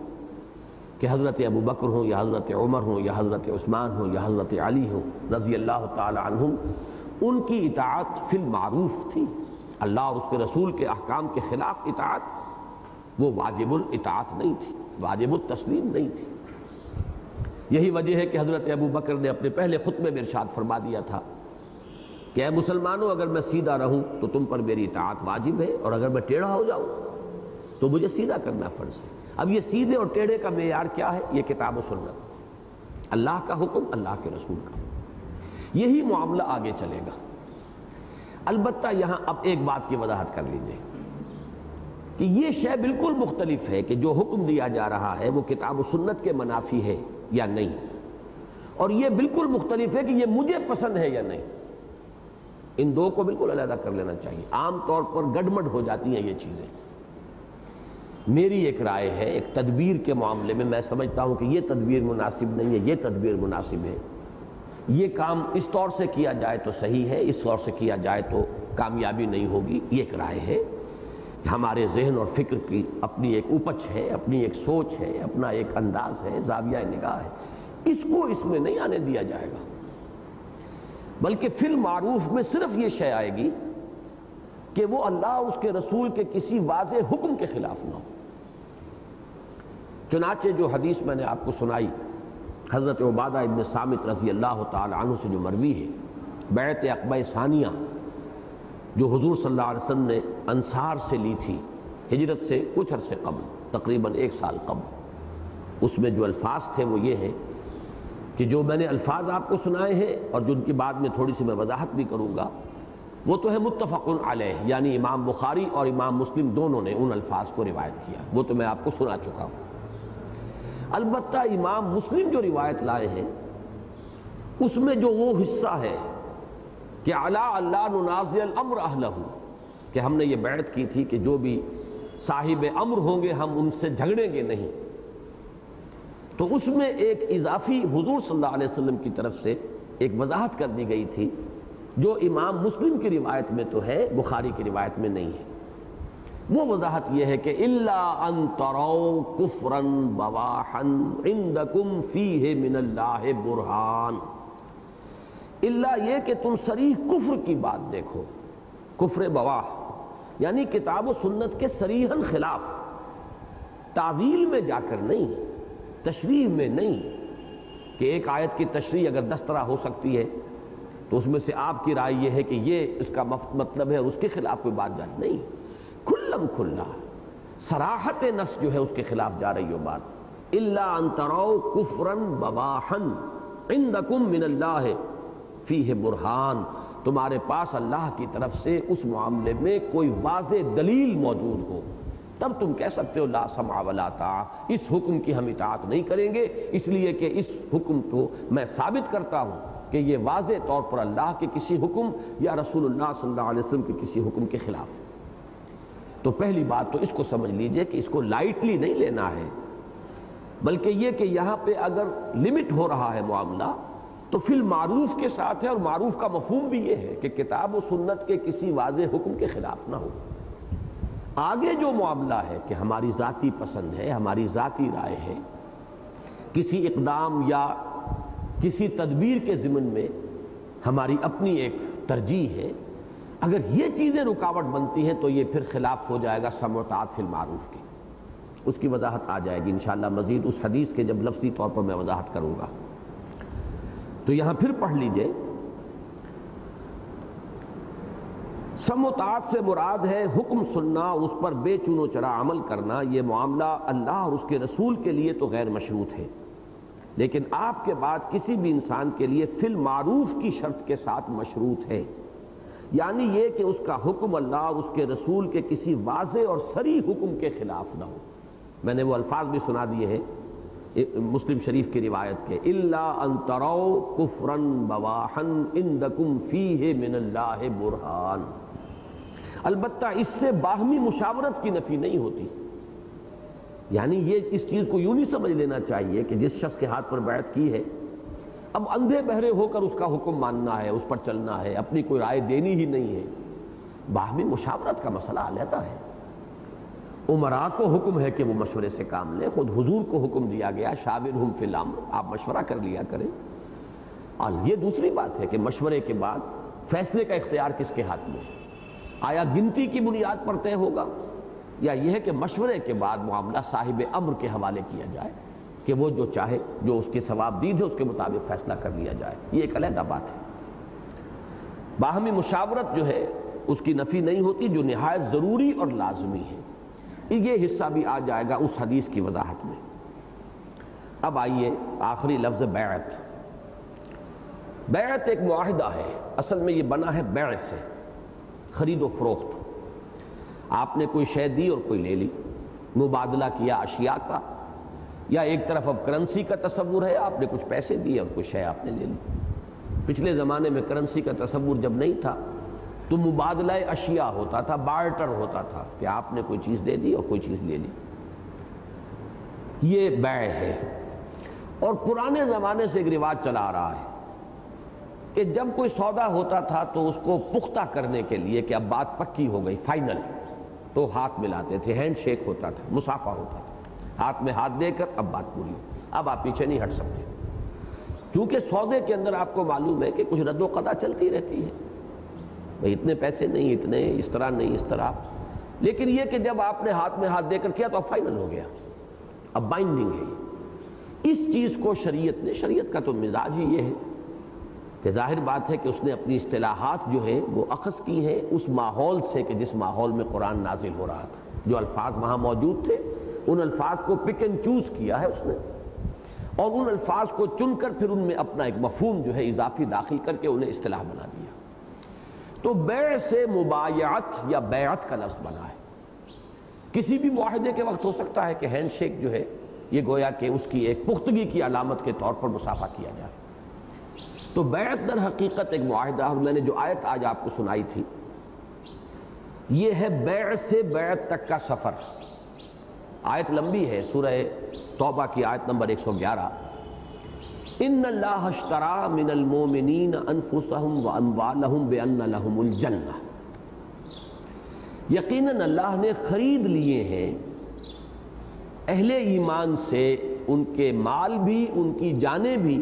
کہ حضرت ابوبکر ہوں یا حضرت عمر ہوں یا حضرت عثمان ہوں یا حضرت علی ہوں رضی اللہ تعالی عنہم، ان کی اطاعت فی المعروف تھی۔ اللہ اور اس کے رسول کے احکام کے خلاف اطاعت وہ واجب الاطاعت نہیں تھی، واجب التسلیم نہیں تھی۔ یہی وجہ ہے کہ حضرت ابوبکر نے اپنے پہلے خطبے میں ارشاد فرما دیا تھا کہ اے مسلمانوں، اگر میں سیدھا رہوں تو تم پر میری اطاعت واجب ہے، اور اگر میں ٹیڑھا ہو جاؤں تو مجھے سیدھا کرنا فرض ہے۔ اب یہ سیدھے اور ٹیڑھے کا معیار کیا ہے؟ یہ کتاب و سنت، اللہ کا حکم، اللہ کے رسول کا۔ یہی معاملہ آگے چلے گا۔ البتہ یہاں اب ایک بات کی وضاحت کر لیجیے کہ یہ شے بالکل مختلف ہے کہ جو حکم دیا جا رہا ہے وہ کتاب و سنت کے منافی ہے یا نہیں، اور یہ بالکل مختلف ہے کہ یہ مجھے پسند ہے یا نہیں۔ ان دو کو بالکل علیحدہ کر لینا چاہیے۔ عام طور پر گڈمڈ ہو جاتی ہیں یہ چیزیں۔ میری ایک رائے ہے، ایک تدبیر کے معاملے میں میں سمجھتا ہوں کہ یہ تدبیر مناسب نہیں ہے، یہ تدبیر مناسب ہے، یہ کام اس طور سے کیا جائے تو صحیح ہے، اس طور سے کیا جائے تو کامیابی نہیں ہوگی۔ یہ ایک رائے ہے، ہمارے ذہن اور فکر کی اپنی ایک اپج ہے، اپنی ایک سوچ ہے، اپنا ایک انداز ہے، زاویہ نگاہ ہے، اس کو اس میں نہیں آنے دیا جائے گا، بلکہ فی المعروف میں صرف یہ شے آئے گی کہ وہ اللہ اور اس کے رسول کے کسی واضح حکم کے خلاف نہ ہو۔ چنانچہ جو حدیث میں نے آپ کو سنائی حضرت عبادہ ابن صامت رضی اللہ تعالی عنہ سے جو مروی ہے، بیعت عقبہ ثانیہ جو حضور صلی اللہ علیہ وسلم نے انصار سے لی تھی ہجرت سے کچھ عرصے قبل، تقریباً 1 سال قبل، اس میں جو الفاظ تھے وہ یہ ہیں کہ جو میں نے الفاظ آپ کو سنائے ہیں اور جن کی بعد میں تھوڑی سی میں وضاحت بھی کروں گا، وہ تو ہے متفق علیہ، یعنی امام بخاری اور امام مسلم دونوں نے ان الفاظ کو روایت کیا، وہ تو میں آپ کو سنا چکا ہوں۔ البتہ امام مسلم جو روایت لائے ہیں اس میں جو وہ حصہ ہے کہ عَلَىٰ أَلَّا نُنَازِعَ الْأَمْرَ أَهْلَهُ، کہ ہم نے یہ بیعت کی تھی کہ جو بھی صاحب امر ہوں گے ہم ان سے جھگڑیں گے نہیں۔ تو اس میں ایک اضافی حضور صلی اللہ علیہ وسلم کی طرف سے ایک وضاحت کر دی گئی تھی جو امام مسلم کی روایت میں تو ہے، بخاری کی روایت میں نہیں ہے۔ وہ وضاحت یہ ہے کہ إِلَّا أَن تَرَوْا كُفْرًا بَوَاحًا عِنْدَكُمْ فِيهِ مِنَ اللَّهِ بُرْهَانٌ، اللہ یہ کہ تم صریح کفر کی بات دیکھو، کفر بواح یعنی کتاب و سنت کے صریحاً خلاف، تعویل میں جا کر نہیں، تشریح میں نہیں کہ ایک آیت کی تشریح اگر 10 طرح ہو سکتی ہے تو اس میں سے آپ کی رائے یہ ہے کہ یہ اس کا مطلب ہے اور اس کے خلاف کوئی بات جاری نہیں، کھلم کھلا صراحت نص جو ہے اس کے خلاف جا رہی ہو بات۔ الا ان تروا کفرا بواحا عندکم من اللہ فیہ برہان، تمہارے پاس اللہ کی طرف سے اس معاملے میں کوئی واضح دلیل موجود ہو تب تم کہہ سکتے ہو لا سمع ولا طاعہ، اس حکم کی ہم اطاعت نہیں کریں گے، اس لیے کہ اس حکم کو میں ثابت کرتا ہوں کہ یہ واضح طور پر اللہ کے کسی حکم یا رسول اللہ صلی اللہ علیہ وسلم کے کسی حکم کے خلاف۔ تو پہلی بات تو اس کو سمجھ لیجئے کہ اس کو لائٹلی نہیں لینا ہے، بلکہ یہ کہ یہاں پہ اگر لمٹ ہو رہا ہے معاملہ تو فی المعروف کے ساتھ ہے، اور معروف کا مفہوم بھی یہ ہے کہ کتاب و سنت کے کسی واضح حکم کے خلاف نہ ہو۔ آگے جو معاملہ ہے کہ ہماری ذاتی پسند ہے، ہماری ذاتی رائے ہے، کسی اقدام یا کسی تدبیر کے ضمن میں ہماری اپنی ایک ترجیح ہے، اگر یہ چیزیں رکاوٹ بنتی ہیں تو یہ پھر خلاف ہو جائے گا سمع و اطاعت فی المعروف کے۔ اس کی وضاحت آ جائے گی انشاءاللہ مزید اس حدیث کے جب لفظی طور پر میں وضاحت کروں گا۔ تو یہاں پھر پڑھ لیجئے، سمع و اطاعت سے مراد ہے حکم سننا، اس پر بے چون و چرا عمل کرنا۔ یہ معاملہ اللہ اور اس کے رسول کے لیے تو غیر مشروط ہے، لیکن آپ کے بعد کسی بھی انسان کے لیے فی المعروف کی شرط کے ساتھ مشروط ہے، یعنی یہ کہ اس کا حکم اللہ اور اس کے رسول کے کسی واضح اور صریح حکم کے خلاف نہ ہو۔ میں نے وہ الفاظ بھی سنا دیے ہیں مسلم شریف کی روایت کے، الا ان تروا کفرا بواحا عندکم فیہ من اللہ برہان، البتہ اس سے باہمی مشاورت کی نفی نہیں ہوتی۔ یعنی یہ اس چیز کو یوں نہیں سمجھ لینا چاہیے کہ جس شخص کے ہاتھ پر بیعت کی ہے اب اندھے بہرے ہو کر اس کا حکم ماننا ہے، اس پر چلنا ہے، اپنی کوئی رائے دینی ہی نہیں ہے۔ باہمی مشاورت کا مسئلہ علیحدہ ہے، عمراء کو حکم ہے کہ وہ مشورے سے کام لیں، خود حضور کو حکم دیا گیا شاورہم فی الامر، آپ مشورہ کر لیا کریں۔ اور یہ دوسری بات ہے کہ مشورے کے بعد فیصلے کا اختیار کس کے ہاتھ میں ہے، آیا گنتی کی بنیاد پر طے ہوگا یا یہ ہے کہ مشورے کے بعد معاملہ صاحب امر کے حوالے کیا جائے کہ وہ جو چاہے، جو اس کے ثواب دید ہے اس کے مطابق فیصلہ کر لیا جائے، یہ ایک علیحدہ بات ہے۔ باہمی مشاورت جو ہے اس کی نفی نہیں ہوتی، جو نہایت ضروری اور لازمی ہے۔ یہ حصہ بھی آ جائے گا اس حدیث کی وضاحت میں۔ اب آئیے آخری لفظ بیعت۔ بیعت ایک معاہدہ ہے، اصل میں یہ بنا ہے بیع سے، خرید و فروخت۔ آپ نے کوئی شے دی اور کوئی لے لی، مبادلہ کیا اشیاء کا، یا ایک طرف اب کرنسی کا تصور ہے، آپ نے کچھ پیسے دیے اور کوئی شے آپ نے لے لی۔ پچھلے زمانے میں کرنسی کا تصور جب نہیں تھا تو مبادلہ اشیاء ہوتا تھا، بارٹر ہوتا تھا کہ آپ نے کوئی چیز دے دی اور کوئی چیز لے لی، یہ بیع ہے۔ اور پرانے زمانے سے ایک رواج چلا آ رہا ہے کہ جب کوئی سودا ہوتا تھا تو اس کو پختہ کرنے کے لیے کہ اب بات پکی ہو گئی فائنل، تو ہاتھ ملاتے تھے، ہینڈ شیک ہوتا تھا، مصافحہ ہوتا تھا، ہاتھ میں ہاتھ دے کر اب بات پوری، اب آپ پیچھے نہیں ہٹ سکتے۔ چونکہ سودے کے اندر آپ کو معلوم ہے کہ کچھ رد و قدع چلتی رہتی ہے، بھئی اتنے پیسے نہیں، اتنے اس طرح نہیں، اس طرح، لیکن یہ کہ جب آپ نے ہاتھ میں ہاتھ دے کر کیا تو اب فائنل ہو گیا، اب بائنڈنگ ہے۔ اس چیز کو شریعت نے، شریعت کا تو مزاج ہی یہ ہے کہ ظاہر بات ہے کہ اس نے اپنی اصطلاحات جو ہے وہ اخذ کی ہیں اس ماحول سے کہ جس ماحول میں قرآن نازل ہو رہا تھا، جو الفاظ وہاں موجود تھے ان الفاظ کو پک اینڈ چوز کیا ہے اس نے، اور ان الفاظ کو چن کر پھر ان میں اپنا ایک مفہوم جو ہے اضافی داخل کر کے انہیں اصطلاح بنا دیا۔ تو بیع سے مبایعت یا بیعت کا لفظ بنا ہے۔ کسی بھی معاہدے کے وقت ہو سکتا ہے کہ ہینڈ شیک جو ہے یہ گویا کہ اس کی ایک پختگی کی علامت کے طور پر مصافحہ کیا جائے۔ تو بیعت در حقیقت ایک معاہدہ، اور میں نے جو آیت آج آپ کو سنائی تھی یہ ہے بیع سے بیعت تک کا سفر۔ آیت لمبی ہے، سورہ توبہ کی آیت نمبر 111، ان اللہ اشترى من المؤمنین انفسهم واموالهم بان لهم الجنہ، یقیناً اللہ نے خرید لیے ہیں اہل ایمان سے ان کے مال بھی، ان کی جانیں بھی،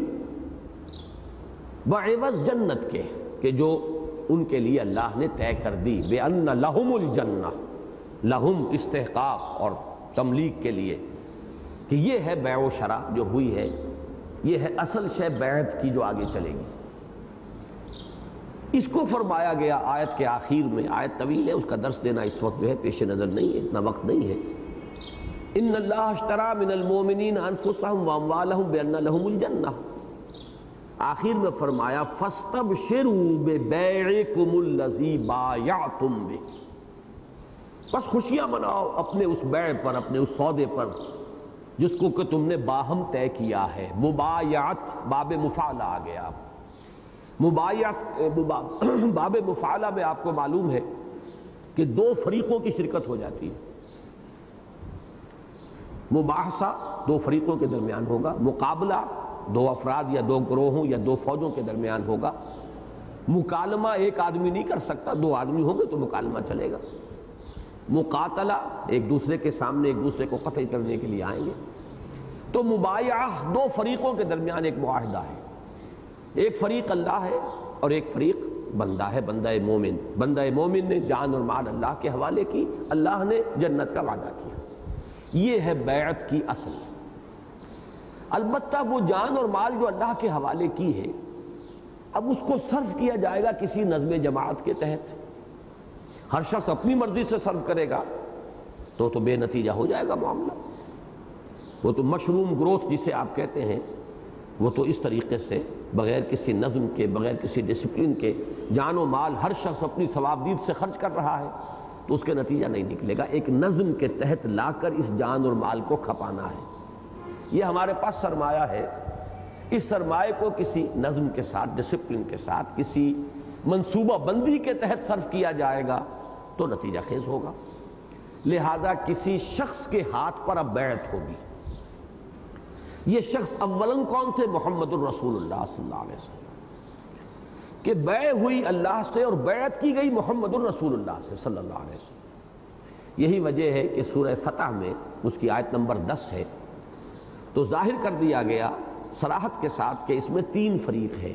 بعوض جنت کے، کہ جو ان کے لیے اللہ نے طے کر دی، بأن لہم الجنہ، لہم استحقاق اور تملیک کے لیے، کہ یہ ہے بیع و شرع جو ہوئی ہے، یہ ہے اصل شے بیعت کی جو آگے چلے گی۔ اس کو فرمایا گیا آیت کے آخر میں، آیت طویل ہے، اس کا درس دینا اس وقت جو ہے پیش نظر نہیں ہے، اتنا وقت نہیں ہے۔ ان اللہ اشترى من المؤمنین انفسهم واموالهم بأن لہم الجنہ، آخر میں فرمایا فَاسْتَبْشِرُوا بِبَيْعِكُمُ الَّذِي بَايَعْتُمْ بِهِ، بس خوشیاں مناؤ اپنے اس بیع پر، اپنے اس سودے پر جس کو کہ تم نے باہم طے کیا ہے۔ مبایعت باب مفعلہ آ گیا، باب مفاعلہ میں آپ کو معلوم ہے کہ دو فریقوں کی شرکت ہو جاتی ہے. مباحثہ دو فریقوں کے درمیان ہوگا، مقابلہ دو افراد یا دو گروہوں یا دو فوجوں کے درمیان ہوگا. مکالمہ ایک آدمی نہیں کر سکتا، دو آدمی ہوں گے تو مکالمہ چلے گا. مقاتلہ ایک دوسرے کے سامنے ایک دوسرے کو قتل کرنے کے لیے آئیں گے. تو مبایعہ دو فریقوں کے درمیان ایک معاہدہ ہے، ایک فریق اللہ ہے اور ایک فریق بندہ ہے، بندہ مومن. بندہ مومن نے جان اور مال اللہ کے حوالے کی، اللہ نے جنت کا وعدہ کیا. یہ ہے بیعت کی اصل. البتہ وہ جان اور مال جو اللہ کے حوالے کی ہے، اب اس کو صرف کیا جائے گا کسی نظم جماعت کے تحت. ہر شخص اپنی مرضی سے صرف کرے گا تو بے نتیجہ ہو جائے گا معاملہ. وہ تو مشروم گروتھ جسے آپ کہتے ہیں، وہ تو اس طریقے سے بغیر کسی نظم کے، بغیر کسی ڈسپلن کے، جان و مال ہر شخص اپنی ثوابدید سے خرچ کر رہا ہے تو اس کے نتیجہ نہیں نکلے گا. ایک نظم کے تحت لا کر اس جان اور مال کو کھپانا ہے. یہ ہمارے پاس سرمایہ ہے، اس سرمایہ کو کسی نظم کے ساتھ، ڈسپلن کے ساتھ، کسی منصوبہ بندی کے تحت صرف کیا جائے گا تو نتیجہ خیز ہوگا. لہذا کسی شخص کے ہاتھ پر اب بیعت ہوگی. یہ شخص اولاً کون تھے؟ محمد الرسول اللہ صلی اللہ علیہ وسلم. کہ بیع ہوئی اللہ سے اور بیعت کی گئی محمد الرسول اللہ سے صلی اللہ علیہ وسلم. یہی وجہ ہے کہ سورہ فتح میں اس کی آیت نمبر 10 ہے تو ظاہر کر دیا گیا صراحت کے ساتھ کہ اس میں 3 فریق ہیں.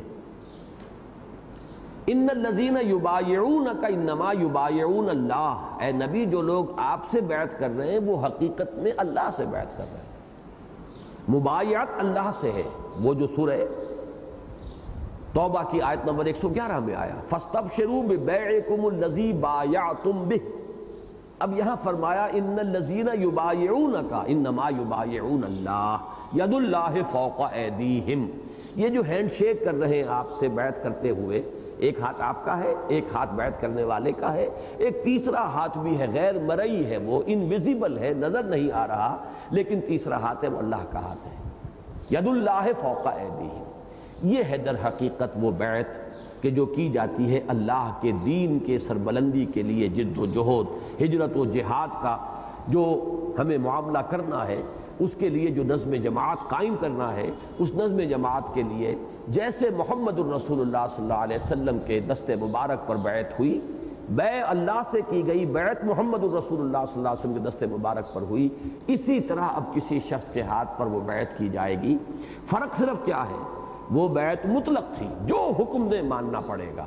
ان الذین یبایعونک انما یبایعون اللہ. اے نبی، جو لوگ آپ سے بیعت کر رہے ہیں وہ حقیقت میں اللہ سے بیعت کر رہے ہیں. مبایعت اللہ سے ہے. وہ جو سورہ توبہ کی آیت نمبر 111 میں آیا فاستبشروا ببیعکم الذی بایعتم بہ. اب یہاں فرمایا ان الذین یبایعونک انما یبایعون اللہ ید اللہ فوق ایدیہم. یہ جو ہینڈ شیک کر رہے ہیں آپ سے بیعت کرتے ہوئے، ایک ہاتھ آپ کا ہے، ایک ہاتھ بیعت کرنے والے کا ہے، ایک تیسرا ہاتھ بھی ہے، غیر مرئی ہے، وہ انویزیبل ہے، نظر نہیں آ رہا، لیکن تیسرا ہاتھ ہے، وہ اللہ کا ہاتھ ہے. ید اللہ فوق ایدیہم. یہ ہے در حقیقت وہ بیعت کہ جو کی جاتی ہے اللہ کے دین کے سربلندی کے لیے جد و جہد، ہجرت و جہاد کا جو ہمیں معاملہ کرنا ہے، اس کے لیے جو نظم جماعت قائم کرنا ہے، اس نظم جماعت کے لیے جیسے محمد الرسول اللہ صلی اللہ علیہ وسلم کے دست مبارک پر بیعت ہوئی، بیع اللہ سے کی گئی، بیعت محمد الرسول اللہ صلی اللہ علیہ وسلم کے دست مبارک پر ہوئی، اسی طرح اب کسی شخص کے ہاتھ پر وہ بیعت کی جائے گی. فرق صرف کیا ہے؟ وہ بیعت مطلق تھی، جو حکم دے ماننا پڑے گا،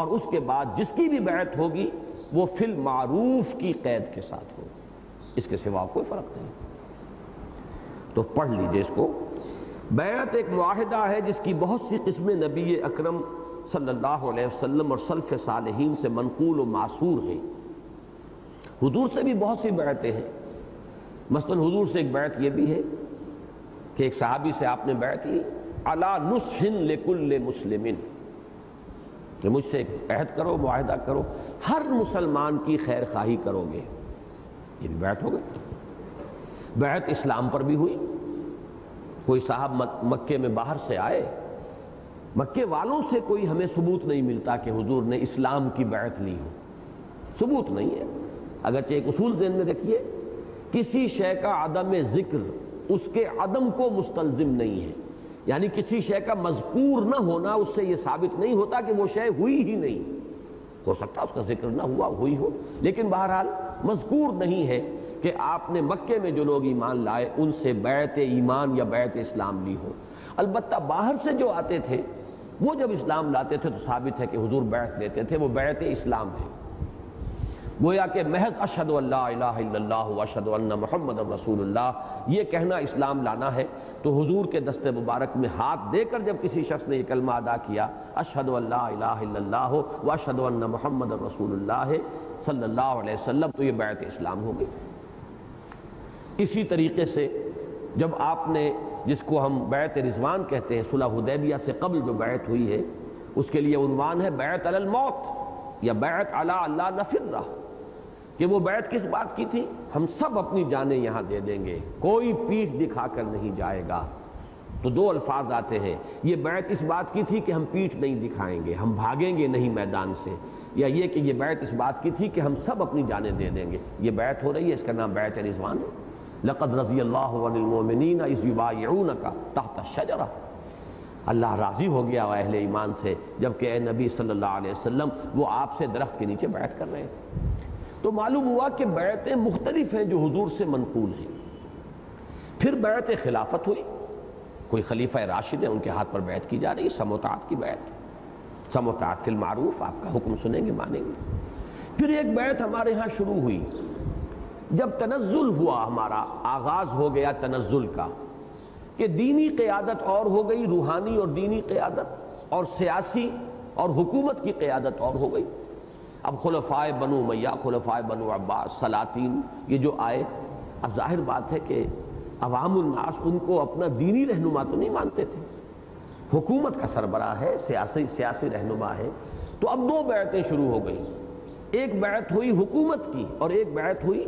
اور اس کے بعد جس کی بھی بیعت ہوگی وہ فی المعروف کی قید کے ساتھ ہوگی، اس کے سوا کوئی فرق نہیں. تو پڑھ لیجئے اس کو. بیعت ایک معاہدہ ہے جس کی بہت سی قسمیں نبی اکرم صلی اللہ علیہ وسلم اور سلف صالحین سے منقول و معصور ہیں. حضور سے بھی بہت سی بیعتیں ہیں. مثلا حضور سے ایک بیعت یہ بھی ہے کہ ایک صحابی سے آپ نے بیعت کی علی نصح لکل مسلم، کہ مجھ سے عہد کرو، معاہدہ کرو، ہر مسلمان کی خیر خواہی کرو گے. یہ بھی بیعت ہو گئی. بیعت اسلام پر بھی ہوئی. کوئی صاحب مکے میں باہر سے آئے، مکے والوں سے کوئی ہمیں ثبوت نہیں ملتا کہ حضور نے اسلام کی بیعت لی ہو، ثبوت نہیں ہے. اگرچہ ایک اصول ذہن میں رکھیے، کسی شے کا عدم ذکر اس کے عدم کو مستلزم نہیں ہے، یعنی کسی شے کا مذکور نہ ہونا اس سے یہ ثابت نہیں ہوتا کہ وہ شے ہوئی ہی نہیں. ہو سکتا اس کا ذکر نہ ہوا، ہوئی ہو، لیکن بہرحال مذکور نہیں ہے کہ آپ نے مکے میں جو لوگ ایمان لائے ان سے بیعت ایمان یا بیعت اسلام لی ہو. البتہ باہر سے جو آتے تھے وہ جب اسلام لاتے تھے تو ثابت ہے کہ حضور بیعت لیتے تھے، وہ بیعت اسلام ہے. گویا کہ محض اشہد ان لا الہ الا اللہ واشہد ان محمد الرسول اللہ یہ کہنا اسلام لانا ہے. تو حضور کے دست مبارک میں ہاتھ دے کر جب کسی شخص نے یہ کلمہ ادا کیا اشہد ان لا الہ الا اللہ واشہد ان محمد الرسول اللہ صلی اللہ علیہ وسلم، تو یہ بیعت اسلام ہو گئی. اسی طریقے سے جب آپ نے جس کو ہم بیعت رضوان کہتے ہیں، صلح حدیبیہ سے قبل جو بیعت ہوئی ہے، اس کے لیے عنوان ہے بیعت علی الموت یا بیعت علی اللہ نفرہ، کہ وہ بیعت کس بات کی تھی؟ ہم سب اپنی جانیں یہاں دے دیں گے، کوئی پیٹھ دکھا کر نہیں جائے گا. تو دو الفاظ آتے ہیں. یہ بیعت اس بات کی تھی کہ ہم پیٹھ نہیں دکھائیں گے، ہم بھاگیں گے نہیں میدان سے، یا یہ کہ یہ بیعت اس بات کی تھی کہ ہم سب اپنی جانیں دے دیں گے. یہ بیعت ہو رہی ہے، اس کا نام بیعت رضوان ہے. لقد رضی اللہ عن المؤمنین اذ یبایعونک تحت الشجرہ، اللہ راضی ہو گیا اہل ایمان سے جب کہ اے نبی صلی اللہ علیہ وسلم وہ آپ سے درخت کے نیچے بیعت کر رہے ہیں. تو معلوم ہوا کہ بیعتیں مختلف ہیں جو حضور سے منقول ہیں. پھر بیعت خلافت ہوئی، کوئی خلیفہ راشد ہے، ان کے ہاتھ پر بیعت کی جا رہی ہے، سمع و طاعت کی بیعت، سمع و طاعت فی المعروف، آپ کا حکم سنیں گے مانیں گے. پھر ایک بیعت ہمارے ہاں شروع ہوئی جب تنزل ہوا، ہمارا آغاز ہو گیا تنزل کا، کہ دینی قیادت اور ہو گئی، روحانی اور دینی قیادت، اور سیاسی اور حکومت کی قیادت اور ہو گئی. اب خلفائے بنو امیہ، خلفائے بنو عباس، سلاطین یہ جو آئے، اب ظاہر بات ہے کہ عوام الناس ان کو اپنا دینی رہنما تو نہیں مانتے تھے، حکومت کا سربراہ ہے، سیاسی رہنما ہے. تو اب دو بیعتیں شروع ہو گئیں، ایک بیعت ہوئی حکومت کی اور ایک بیعت ہوئی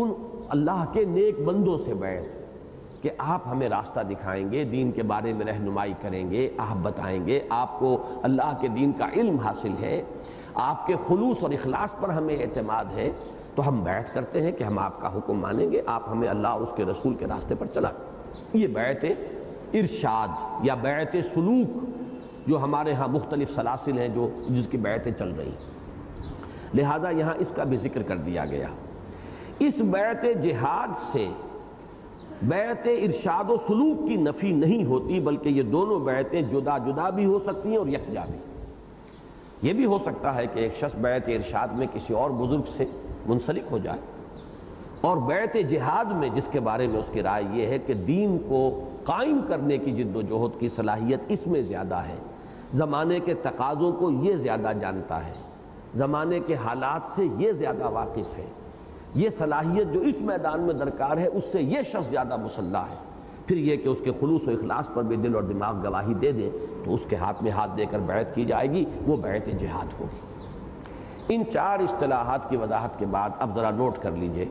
ان اللہ کے نیک بندوں سے بیعت کہ آپ ہمیں راستہ دکھائیں گے، دین کے بارے میں رہنمائی کریں گے، آپ بتائیں گے، آپ کو اللہ کے دین کا علم حاصل ہے، آپ کے خلوص اور اخلاص پر ہمیں اعتماد ہے، تو ہم بیعت کرتے ہیں کہ ہم آپ کا حکم مانیں گے، آپ ہمیں اللہ اور اس کے رسول کے راستے پر چلائیں. یہ بیعت ارشاد یا بیعت سلوک جو ہمارے ہاں مختلف سلاسل ہیں جو جس کی بیعتیں چل رہی ہیں، لہذا یہاں اس کا بھی ذکر کر دیا گیا. اس بیعت جہاد سے بیعت ارشاد و سلوک کی نفی نہیں ہوتی، بلکہ یہ دونوں بیعتیں جدا جدا بھی ہو سکتی ہیں اور یکجا بھی. یہ بھی ہو سکتا ہے کہ ایک شخص بیعت ارشاد میں کسی اور بزرگ سے منسلک ہو جائے، اور بیعت جہاد میں جس کے بارے میں اس کی رائے یہ ہے کہ دین کو قائم کرنے کی جد و جہد کی صلاحیت اس میں زیادہ ہے، زمانے کے تقاضوں کو یہ زیادہ جانتا ہے، زمانے کے حالات سے یہ زیادہ واقف ہے، یہ صلاحیت جو اس میدان میں درکار ہے اس سے یہ شخص زیادہ مسلح ہے. پھر یہ کہ اس کے خلوص و اخلاص پر بھی دل اور دماغ گواہی دے دے، تو اس کے ہاتھ میں ہاتھ دے کر بیعت کی جائے گی، وہ بیعت جہاد ہوگی. ان چار اصطلاحات کی وضاحت کے بعد اب ذرا نوٹ کر لیجئے،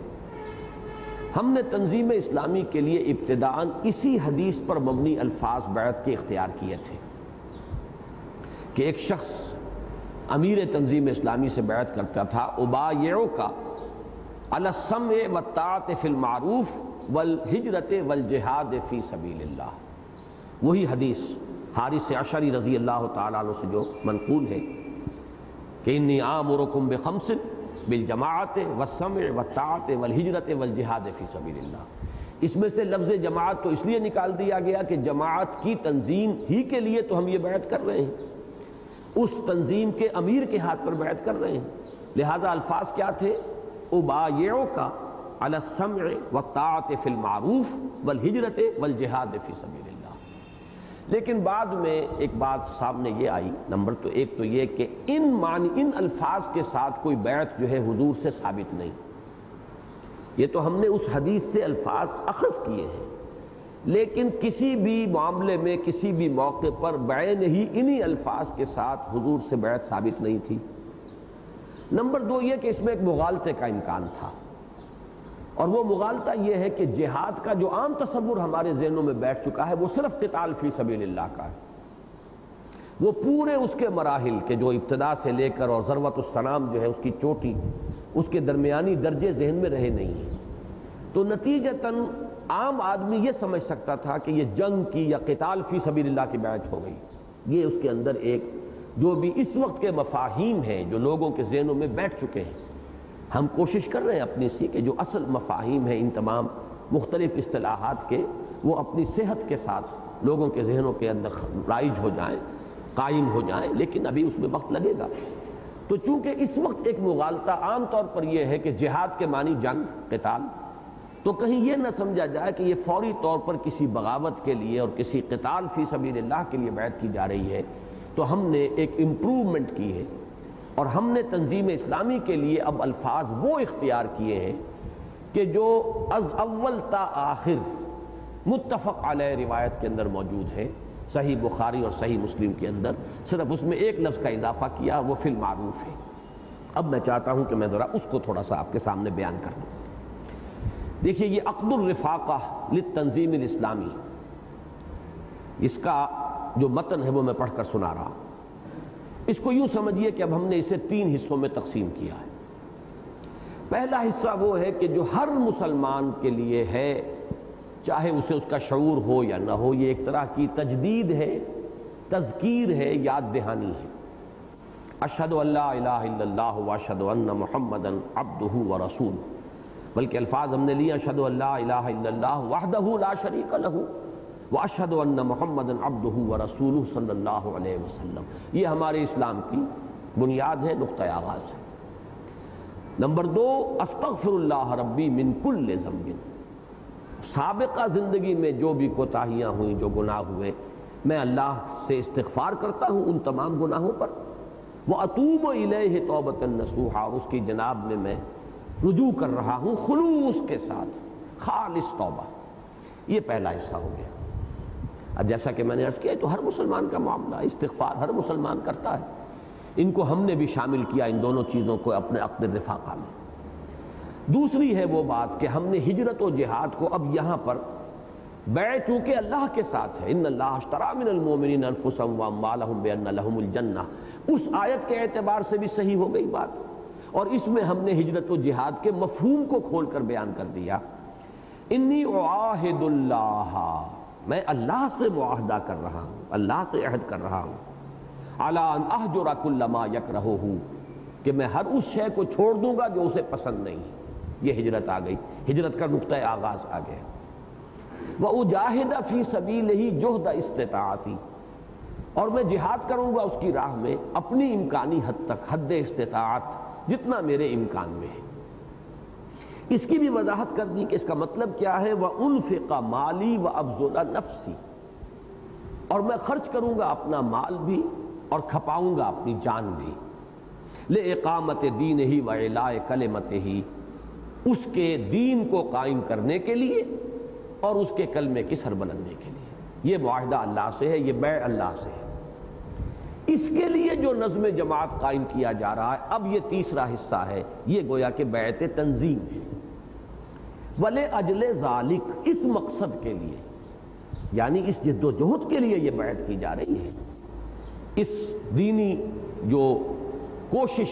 ہم نے تنظیم اسلامی کے لیے ابتداءً اسی حدیث پر مبنی الفاظ بیعت کے اختیار کیے تھے کہ ایک شخص امیر تنظیم اسلامی سے بیعت کرتا تھا، ابایعوکا علی السمع والطاعت فی المعروف والہجرت والجہاد فی سبیل اللہ. وہی حدیث حارث عشری رضی اللہ تعالیٰ عنہ سے جو منقول ہے کہ انی آمرکم بخمس بالجماعت والسمع والطاعت والہجرت والجہاد فی سبیل اللہ. اس میں سے لفظ جماعت تو اس لیے نکال دیا گیا کہ جماعت کی تنظیم ہی کے لیے تو ہم یہ بیعت کر رہے ہیں، اس تنظیم کے امیر کے ہاتھ پر بیعت کر رہے ہیں، لہذا الفاظ کیا تھے، ابایعوکا علی السمع والطاعت فی المعروف والہجرت والجہاد فی سبیل اللہ. لیکن بعد میں ایک بات سامنے یہ آئی، نمبر تو ایک تو یہ کہ ان الفاظ کے ساتھ کوئی بیعت جو ہے حضور سے ثابت نہیں، یہ تو ہم نے اس حدیث سے الفاظ اخذ کیے ہیں، لیکن کسی بھی معاملے میں کسی بھی موقع پر بعین ہی انہی الفاظ کے ساتھ حضور سے بیعت ثابت نہیں تھی. نمبر دو یہ کہ اس میں ایک مغالطے کا امکان تھا، اور وہ مغالطہ یہ ہے کہ جہاد کا جو عام تصور ہمارے ذہنوں میں بیٹھ چکا ہے وہ صرف قتال فی سبیل اللہ کا ہے، وہ پورے اس کے مراحل کے جو ابتدا سے لے کر اور ذروۃ السنام جو ہے اس کی چوٹی، اس کے درمیانی درجے ذہن میں رہے نہیں ہیں. تو نتیجتاً عام آدمی یہ سمجھ سکتا تھا کہ یہ جنگ کی یا قتال فی سبیل اللہ کی بیعت ہو گئی. یہ اس کے اندر ایک جو بھی اس وقت کے مفاہیم ہیں جو لوگوں کے ذہنوں میں بیٹھ چکے ہیں، ہم کوشش کر رہے ہیں اپنی سی کہ جو اصل مفاہیم ہیں ان تمام مختلف اصطلاحات کے، وہ اپنی صحت کے ساتھ لوگوں کے ذہنوں کے اندر رائج ہو جائیں، قائم ہو جائیں، لیکن ابھی اس میں وقت لگے گا. تو چونکہ اس وقت ایک مغالطہ عام طور پر یہ ہے کہ جہاد کے معنی جنگ قتال، تو کہیں یہ نہ سمجھا جائے کہ یہ فوری طور پر کسی بغاوت کے لیے اور کسی قتال فی سبیل اللہ کے لیے بیعت کی جا رہی ہے. تو ہم نے ایک امپروومنٹ کی ہے، اور ہم نے تنظیم اسلامی کے لیے اب الفاظ وہ اختیار کیے ہیں کہ جو از اول تا آخر متفق علیہ روایت کے اندر موجود ہے، صحیح بخاری اور صحیح مسلم کے اندر، صرف اس میں ایک لفظ کا اضافہ کیا، وہ فی المعروف ہے. اب میں چاہتا ہوں کہ میں ذرا اس کو تھوڑا سا آپ کے سامنے بیان کر دوں. دیکھیے، یہ عقد الرفاقہ للتنظیم الاسلامی، اس کا جو متن ہے وہ میں پڑھ کر سنا رہا ہوں۔ اس کو یوں سمجھیے کہ اب ہم نے اسے 3 حصوں میں تقسیم کیا ہے۔ پہلا حصہ وہ ہے کہ جو ہر مسلمان کے لیے ہے، چاہے اسے اس کا شعور ہو یا نہ ہو، یہ ایک طرح کی تجدید ہے، تذکیر ہے، یاد دہانی ہے۔ اشہد ان لا الہ الا اللہ واشہد ان محمدا عبدہ ورسولہ، بلکہ الفاظ ہم نے لیے اشہد ان لا الہ الا اللہ وحدہ لا شریک لہ واشہد ان محمدا عبدہ ورسولہ صلی اللہ علیہ وسلم۔ یہ ہمارے اسلام کی بنیاد ہے، نقطہ آغاز ہے۔ نمبر 2، استغفر اللہ ربی من کل ذنب، سابقہ زندگی میں جو بھی کوتاہیاں ہوئیں، جو گناہ ہوئے، میں اللہ سے استغفار کرتا ہوں ان تمام گناہوں پر، وَأَتُوبُ إِلَيْهِ تَوْبَةً نَّصُوحًا، اس کی جناب میں رجوع کر رہا ہوں خلوص کے ساتھ، خالص توبہ۔ یہ پہلا حصہ ہو گیا۔ اب جیسا کہ میں نے عرض کیا تو ہر مسلمان کا معاملہ، استغفار ہر مسلمان کرتا ہے۔ ان کو ہم نے بھی شامل کیا، ان دونوں چیزوں کو، اپنے عقد رفاقہ میں۔ دوسری ہے وہ بات کہ ہم نے ہجرت و جہاد کو اب یہاں پر بیع چونکہ اللہ کے ساتھ ہے، ان اللہ اشترى من المؤمنین انفسهم واموالهم بان لهم الجنہ، اس آیت کے اعتبار سے بھی صحیح ہو گئی بات، اور اس میں ہم نے ہجرت و جہاد کے مفہوم کو کھول کر بیان کر دیا۔ انی اعاہد اللہ، میں اللہ سے معاہدہ کر رہا ہوں، اللہ سے عہد کر رہا ہوں، علی ان اهجر كل ما یکرہہ، کہ میں ہر اس شے کو چھوڑ دوں گا جو اسے پسند نہیں ہے۔ یہ ہجرت آ گئی، ہجرت کا نقطہ آغاز آ گیا۔ وَأُجَاهِدَ فِي سَبِيلِهِ جُهْدَ اسْتِطَاعَتِي، اور میں جہاد کروں گا اس کی راہ میں اپنی امکانی حد تک، حد استطاعت، جتنا میرے امکان میں ہے۔ اس کی بھی وضاحت کر دی کہ اس کا مطلب کیا ہے۔ وَأُنْفِقَ مَالِي وَأَبْذُلَ نَفْسِي، اور میں خرچ کروں گا اپنا مال بھی اور کھپاؤں گا اپنی جان بھی، لِإِقَامَةِ دِينِهِ وَإِعْلَاءِ كَلِمَتِهِ، اس کے دین کو قائم کرنے کے لیے اور اس کے کلمے کی سربلندی کے لیے۔ یہ معاہدہ اللہ سے ہے، یہ بیع اللہ سے ہے۔ اس کے لیے جو نظم جماعت قائم کیا جا رہا ہے، اب یہ تیسرا حصہ ہے، یہ گویا کہ بیعت تنظیم ہے۔ وَلِأَجْلِ ذَالِک، اس مقصد کے لیے، یعنی اس جد و جہد کے لیے یہ بیعت کی جا رہی ہے، اس دینی جو کوشش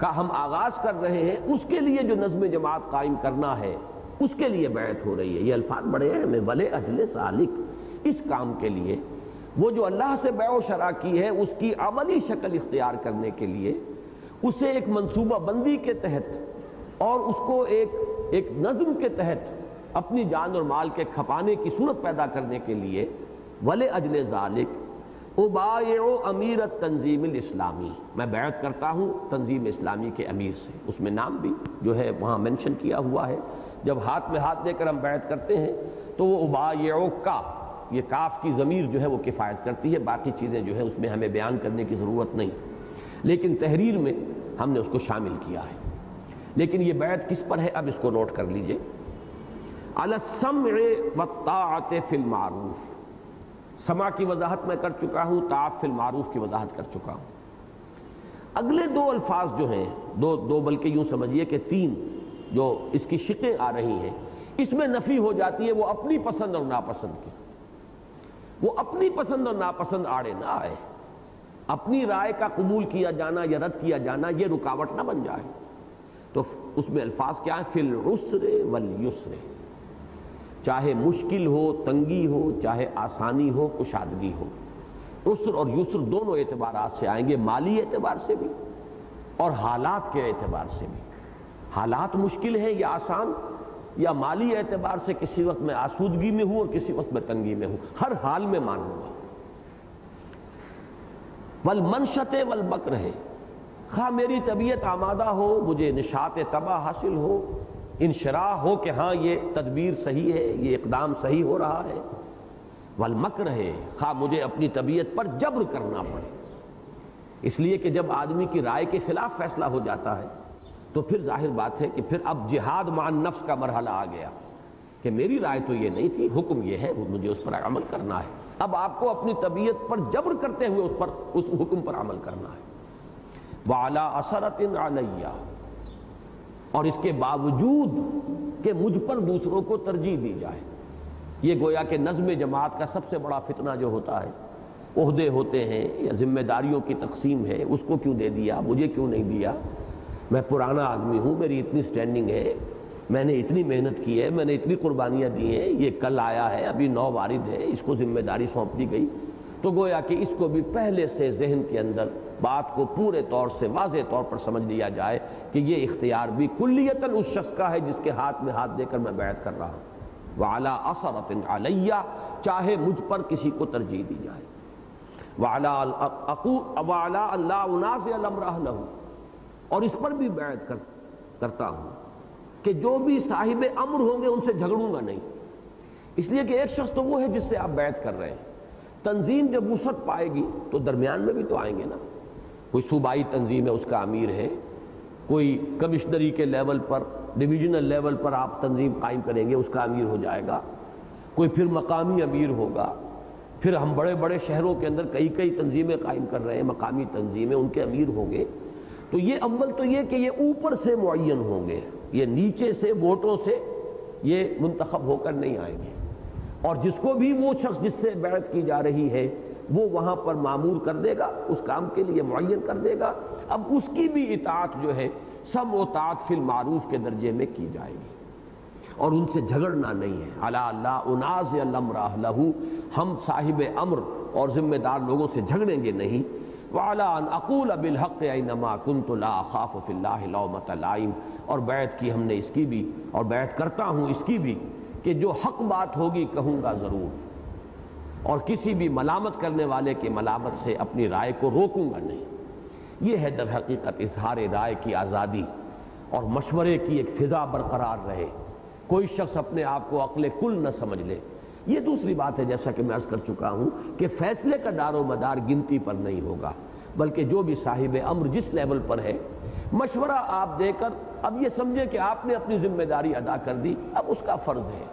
کا ہم آغاز کر رہے ہیں، اس کے لیے جو نظم جماعت قائم کرنا ہے، اس کے لیے بیعت ہو رہی ہے۔ یہ الفاظ بڑے ہیں، میں ولی اجل سالک، اس کام کے لیے، وہ جو اللہ سے بیع و شرع کی ہے اس کی عملی شکل اختیار کرنے کے لیے، اسے ایک منصوبہ بندی کے تحت اور اس کو ایک نظم کے تحت اپنی جان اور مال کے کھپانے کی صورت پیدا کرنے کے لیے، ولی اجل ذالک ابایع امیر التنظیم الاسلامی، میں بیعت کرتا ہوں تنظیم اسلامی کے امیر سے۔ اس میں نام بھی جو ہے وہاں مینشن کیا ہوا ہے۔ جب ہاتھ میں ہاتھ دے کر ہم بیعت کرتے ہیں تو وہ ابایعو کا، یہ کاف کی ضمیر جو ہے وہ کفایت کرتی ہے، باقی چیزیں جو ہے اس میں ہمیں بیان کرنے کی ضرورت نہیں، لیکن تحریر میں ہم نے اس کو شامل کیا ہے۔ لیکن یہ بیعت کس پر ہے، اب اس کو نوٹ کر لیجئے۔ علی السمع والطاعت فی المعروف، سمع کی وضاحت میں کر چکا ہوں، طاعت فی المعروف کی وضاحت کر چکا ہوں۔ اگلے 2 الفاظ جو ہیں، دو بلکہ یوں سمجھیے کہ 3 جو اس کی شقیں آ رہی ہیں، اس میں نفی ہو جاتی ہے وہ اپنی پسند اور ناپسند کی۔ وہ اپنی پسند اور ناپسند آڑے نہ آئے، اپنی رائے کا قبول کیا جانا یا رد کیا جانا یہ رکاوٹ نہ بن جائے۔ تو اس میں الفاظ کیا ہیں، فی العسر والیسر، چاہے مشکل ہو، تنگی ہو، چاہے آسانی ہو، کشادگی ہو، عسر اور یسر دونوں اعتبارات سے آئیں گے، مالی اعتبار سے بھی اور حالات کے اعتبار سے بھی۔ حالات مشکل ہیں یا آسان، یا مالی اعتبار سے کسی وقت میں آسودگی میں ہوں اور کسی وقت میں تنگی میں ہوں، ہر حال میں مانوں گا۔ والمنشط والبکر ہے، خواہ میری طبیعت آمادہ ہو، مجھے نشاط طبع حاصل ہو، انشراح ہو کہ ہاں یہ تدبیر صحیح ہے، یہ اقدام صحیح ہو رہا ہے، والمکر ہے، خواہ مجھے اپنی طبیعت پر جبر کرنا پڑے، اس لیے کہ جب آدمی کی رائے کے خلاف فیصلہ ہو جاتا ہے تو پھر ظاہر بات ہے کہ پھر اب جہاد مع النفس کا مرحلہ آ گیا کہ میری رائے تو یہ نہیں تھی، حکم یہ ہے، مجھے اس پر عمل کرنا ہے۔ اب آپ کو اپنی طبیعت پر جبر کرتے ہوئے اس حکم پر عمل کرنا ہے۔ وَعَلَىٰ أَثَرَةٍ عَلَيَّا، اور اس کے باوجود کہ مجھ پر دوسروں کو ترجیح دی جائے، یہ گویا کہ نظم جماعت کا سب سے بڑا فتنہ جو ہوتا ہے، عہدے ہوتے ہیں یا ذمہ داریوں کی تقسیم ہے، اس کو کیوں دے دیا، مجھے کیوں نہیں دیا، میں پرانا آدمی ہوں، میری اتنی سٹینڈنگ ہے، میں نے اتنی محنت کی ہے، میں نے اتنی قربانیاں دی ہیں، یہ کل آیا ہے، ابھی نو وارد ہے، اس کو ذمہ داری سونپ دی گئی۔ تو گویا کہ اس کو بھی پہلے سے ذہن کے اندر بات کو پورے طور سے واضح طور پر سمجھ لیا جائے کہ یہ اختیار بھی کلیتاً اس شخص کا ہے جس کے ہاتھ میں ہاتھ دے کر میں بیعت کر رہا ہوں، وَعَلَىٰ أَثَرَةٍ عَلَيَّ، چاہے مجھ پر کسی کو ترجیح دی جائے، وَعَلَىٰ أَلَّا أُنَازِعَ الْأَمْرَ أَهْلَهُ، اور اس پر بھی بیعت کرتا ہوں کہ جو بھی صاحب امر ہوں گے ان سے جھگڑوں گا نہیں، اس لیے کہ ایک شخص تو وہ ہے جس سے آپ بیعت کر رہے ہیں، تنظیم جب وسعت پائے گی تو درمیان میں بھی تو آئیں گے نا، کوئی صوبائی تنظیم ہے اس کا امیر ہے، کوئی کمشنری کے لیول پر، ڈویژنل لیول پر آپ تنظیم قائم کریں گے، اس کا امیر ہو جائے گا، کوئی پھر مقامی امیر ہوگا، پھر ہم بڑے بڑے شہروں کے اندر کئی کئی تنظیمیں قائم کر رہے ہیں، مقامی تنظیمیں، ان کے امیر ہوں گے۔ تو یہ اول تو یہ کہ یہ اوپر سے معین ہوں گے، یہ نیچے سے ووٹوں سے یہ منتخب ہو کر نہیں آئیں گے، اور جس کو بھی وہ شخص جس سے بیعت کی جا رہی ہے وہ وہاں پر مامور کر دے گا، اس کام کے لیے معین کر دے گا، اب اس کی بھی اطاعت جو ہے سب اطاعت فی المعروف کے درجے میں کی جائے گی، اور ان سے جھگڑنا نہیں ہے۔ الا اللہ انازع الامر اہلہ، ہم صاحب امر اور ذمہ دار لوگوں سے جھگڑیں گے نہیں، وعلا ان اقول بالحق اینما كنت لا اخاف فی اللہ لومۃ لائم، اور بیعت کی ہم نے اس کی بھی، اور بیعت کرتا ہوں اس کی بھی کہ جو حق بات ہوگی کہوں گا ضرور، اور کسی بھی ملامت کرنے والے کی ملامت سے اپنی رائے کو روکوں گا نہیں۔ یہ ہے در حقیقت اظہار رائے کی آزادی اور مشورے کی ایک فضا برقرار رہے، کوئی شخص اپنے آپ کو عقل کل نہ سمجھ لے۔ یہ دوسری بات ہے جیسا کہ میں عرض کر چکا ہوں کہ فیصلے کا دار و مدار گنتی پر نہیں ہوگا، بلکہ جو بھی صاحب امر جس لیول پر ہے مشورہ آپ دے کر، اب یہ سمجھے کہ آپ نے اپنی ذمہ داری ادا کر دی، اب اس کا فرض ہے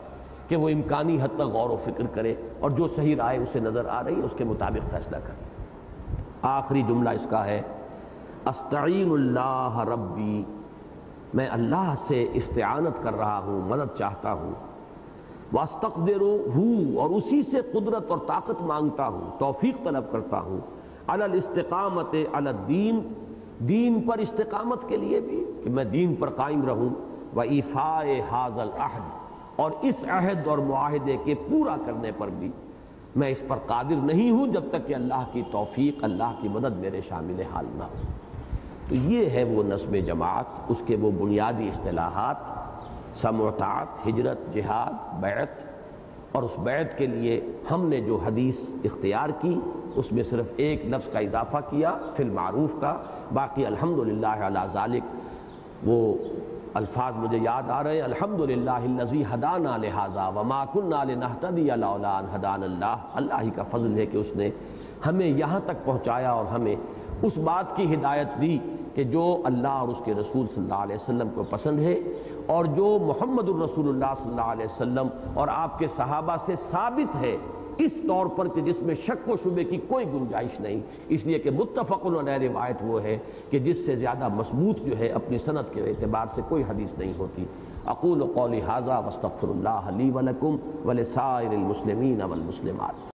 کہ وہ امکانی حد تک غور و فکر کرے اور جو صحیح رائے اسے نظر آ رہی ہے اس کے مطابق فیصلہ کرے۔ آخری جملہ اس کا ہے، استعین اللہ ربی، میں اللہ سے استعانت کر رہا ہوں، مدد چاہتا ہوں، واستقدرہ، اور اسی سے قدرت اور طاقت مانگتا ہوں، توفیق طلب کرتا ہوں، علی الاستقامت علی الدین، دین پر استقامت کے لیے بھی کہ میں دین پر قائم رہوں، وایفاء ھذا العہد، اور اس عہد اور معاہدے کے پورا کرنے پر بھی میں اس پر قادر نہیں ہوں جب تک کہ اللہ کی توفیق، اللہ کی مدد میرے شامل حال نہ ہو۔ تو یہ ہے وہ نظم جماعت، اس کے وہ بنیادی اصطلاحات، سمع و طاعت، ہجرت، جہاد، بیعت، اور اس بیعت کے لیے ہم نے جو حدیث اختیار کی اس میں صرف ایک لفظ کا اضافہ کیا فی المعروف کا، باقی الحمدللہ علی ذالک وہ الفاظ مجھے یاد آ رہے ہیں، الحمدللہ الذی ہدانا لہذا وما کنا لنہتدی لولا ان ہدانا اللہ، اللہ ہی کا فضل ہے کہ اس نے ہمیں یہاں تک پہنچایا اور ہمیں اس بات کی ہدایت دی کہ جو اللہ اور اس کے رسول صلی اللہ علیہ وسلم کو پسند ہے، اور جو محمد الرسول اللہ صلی اللہ علیہ وسلم اور آپ کے صحابہ سے ثابت ہے اس طور پر کہ جس میں شک و شبے کی کوئی گنجائش نہیں، اس لیے کہ متفق علیہ روایت وہ ہے کہ جس سے زیادہ مضبوط جو ہے اپنی سند کے اعتبار سے کوئی حدیث نہیں ہوتی۔ اقول قولی ھذا واستغفر اللہ لی ولکم ولسائر المسلمین والمسلمات۔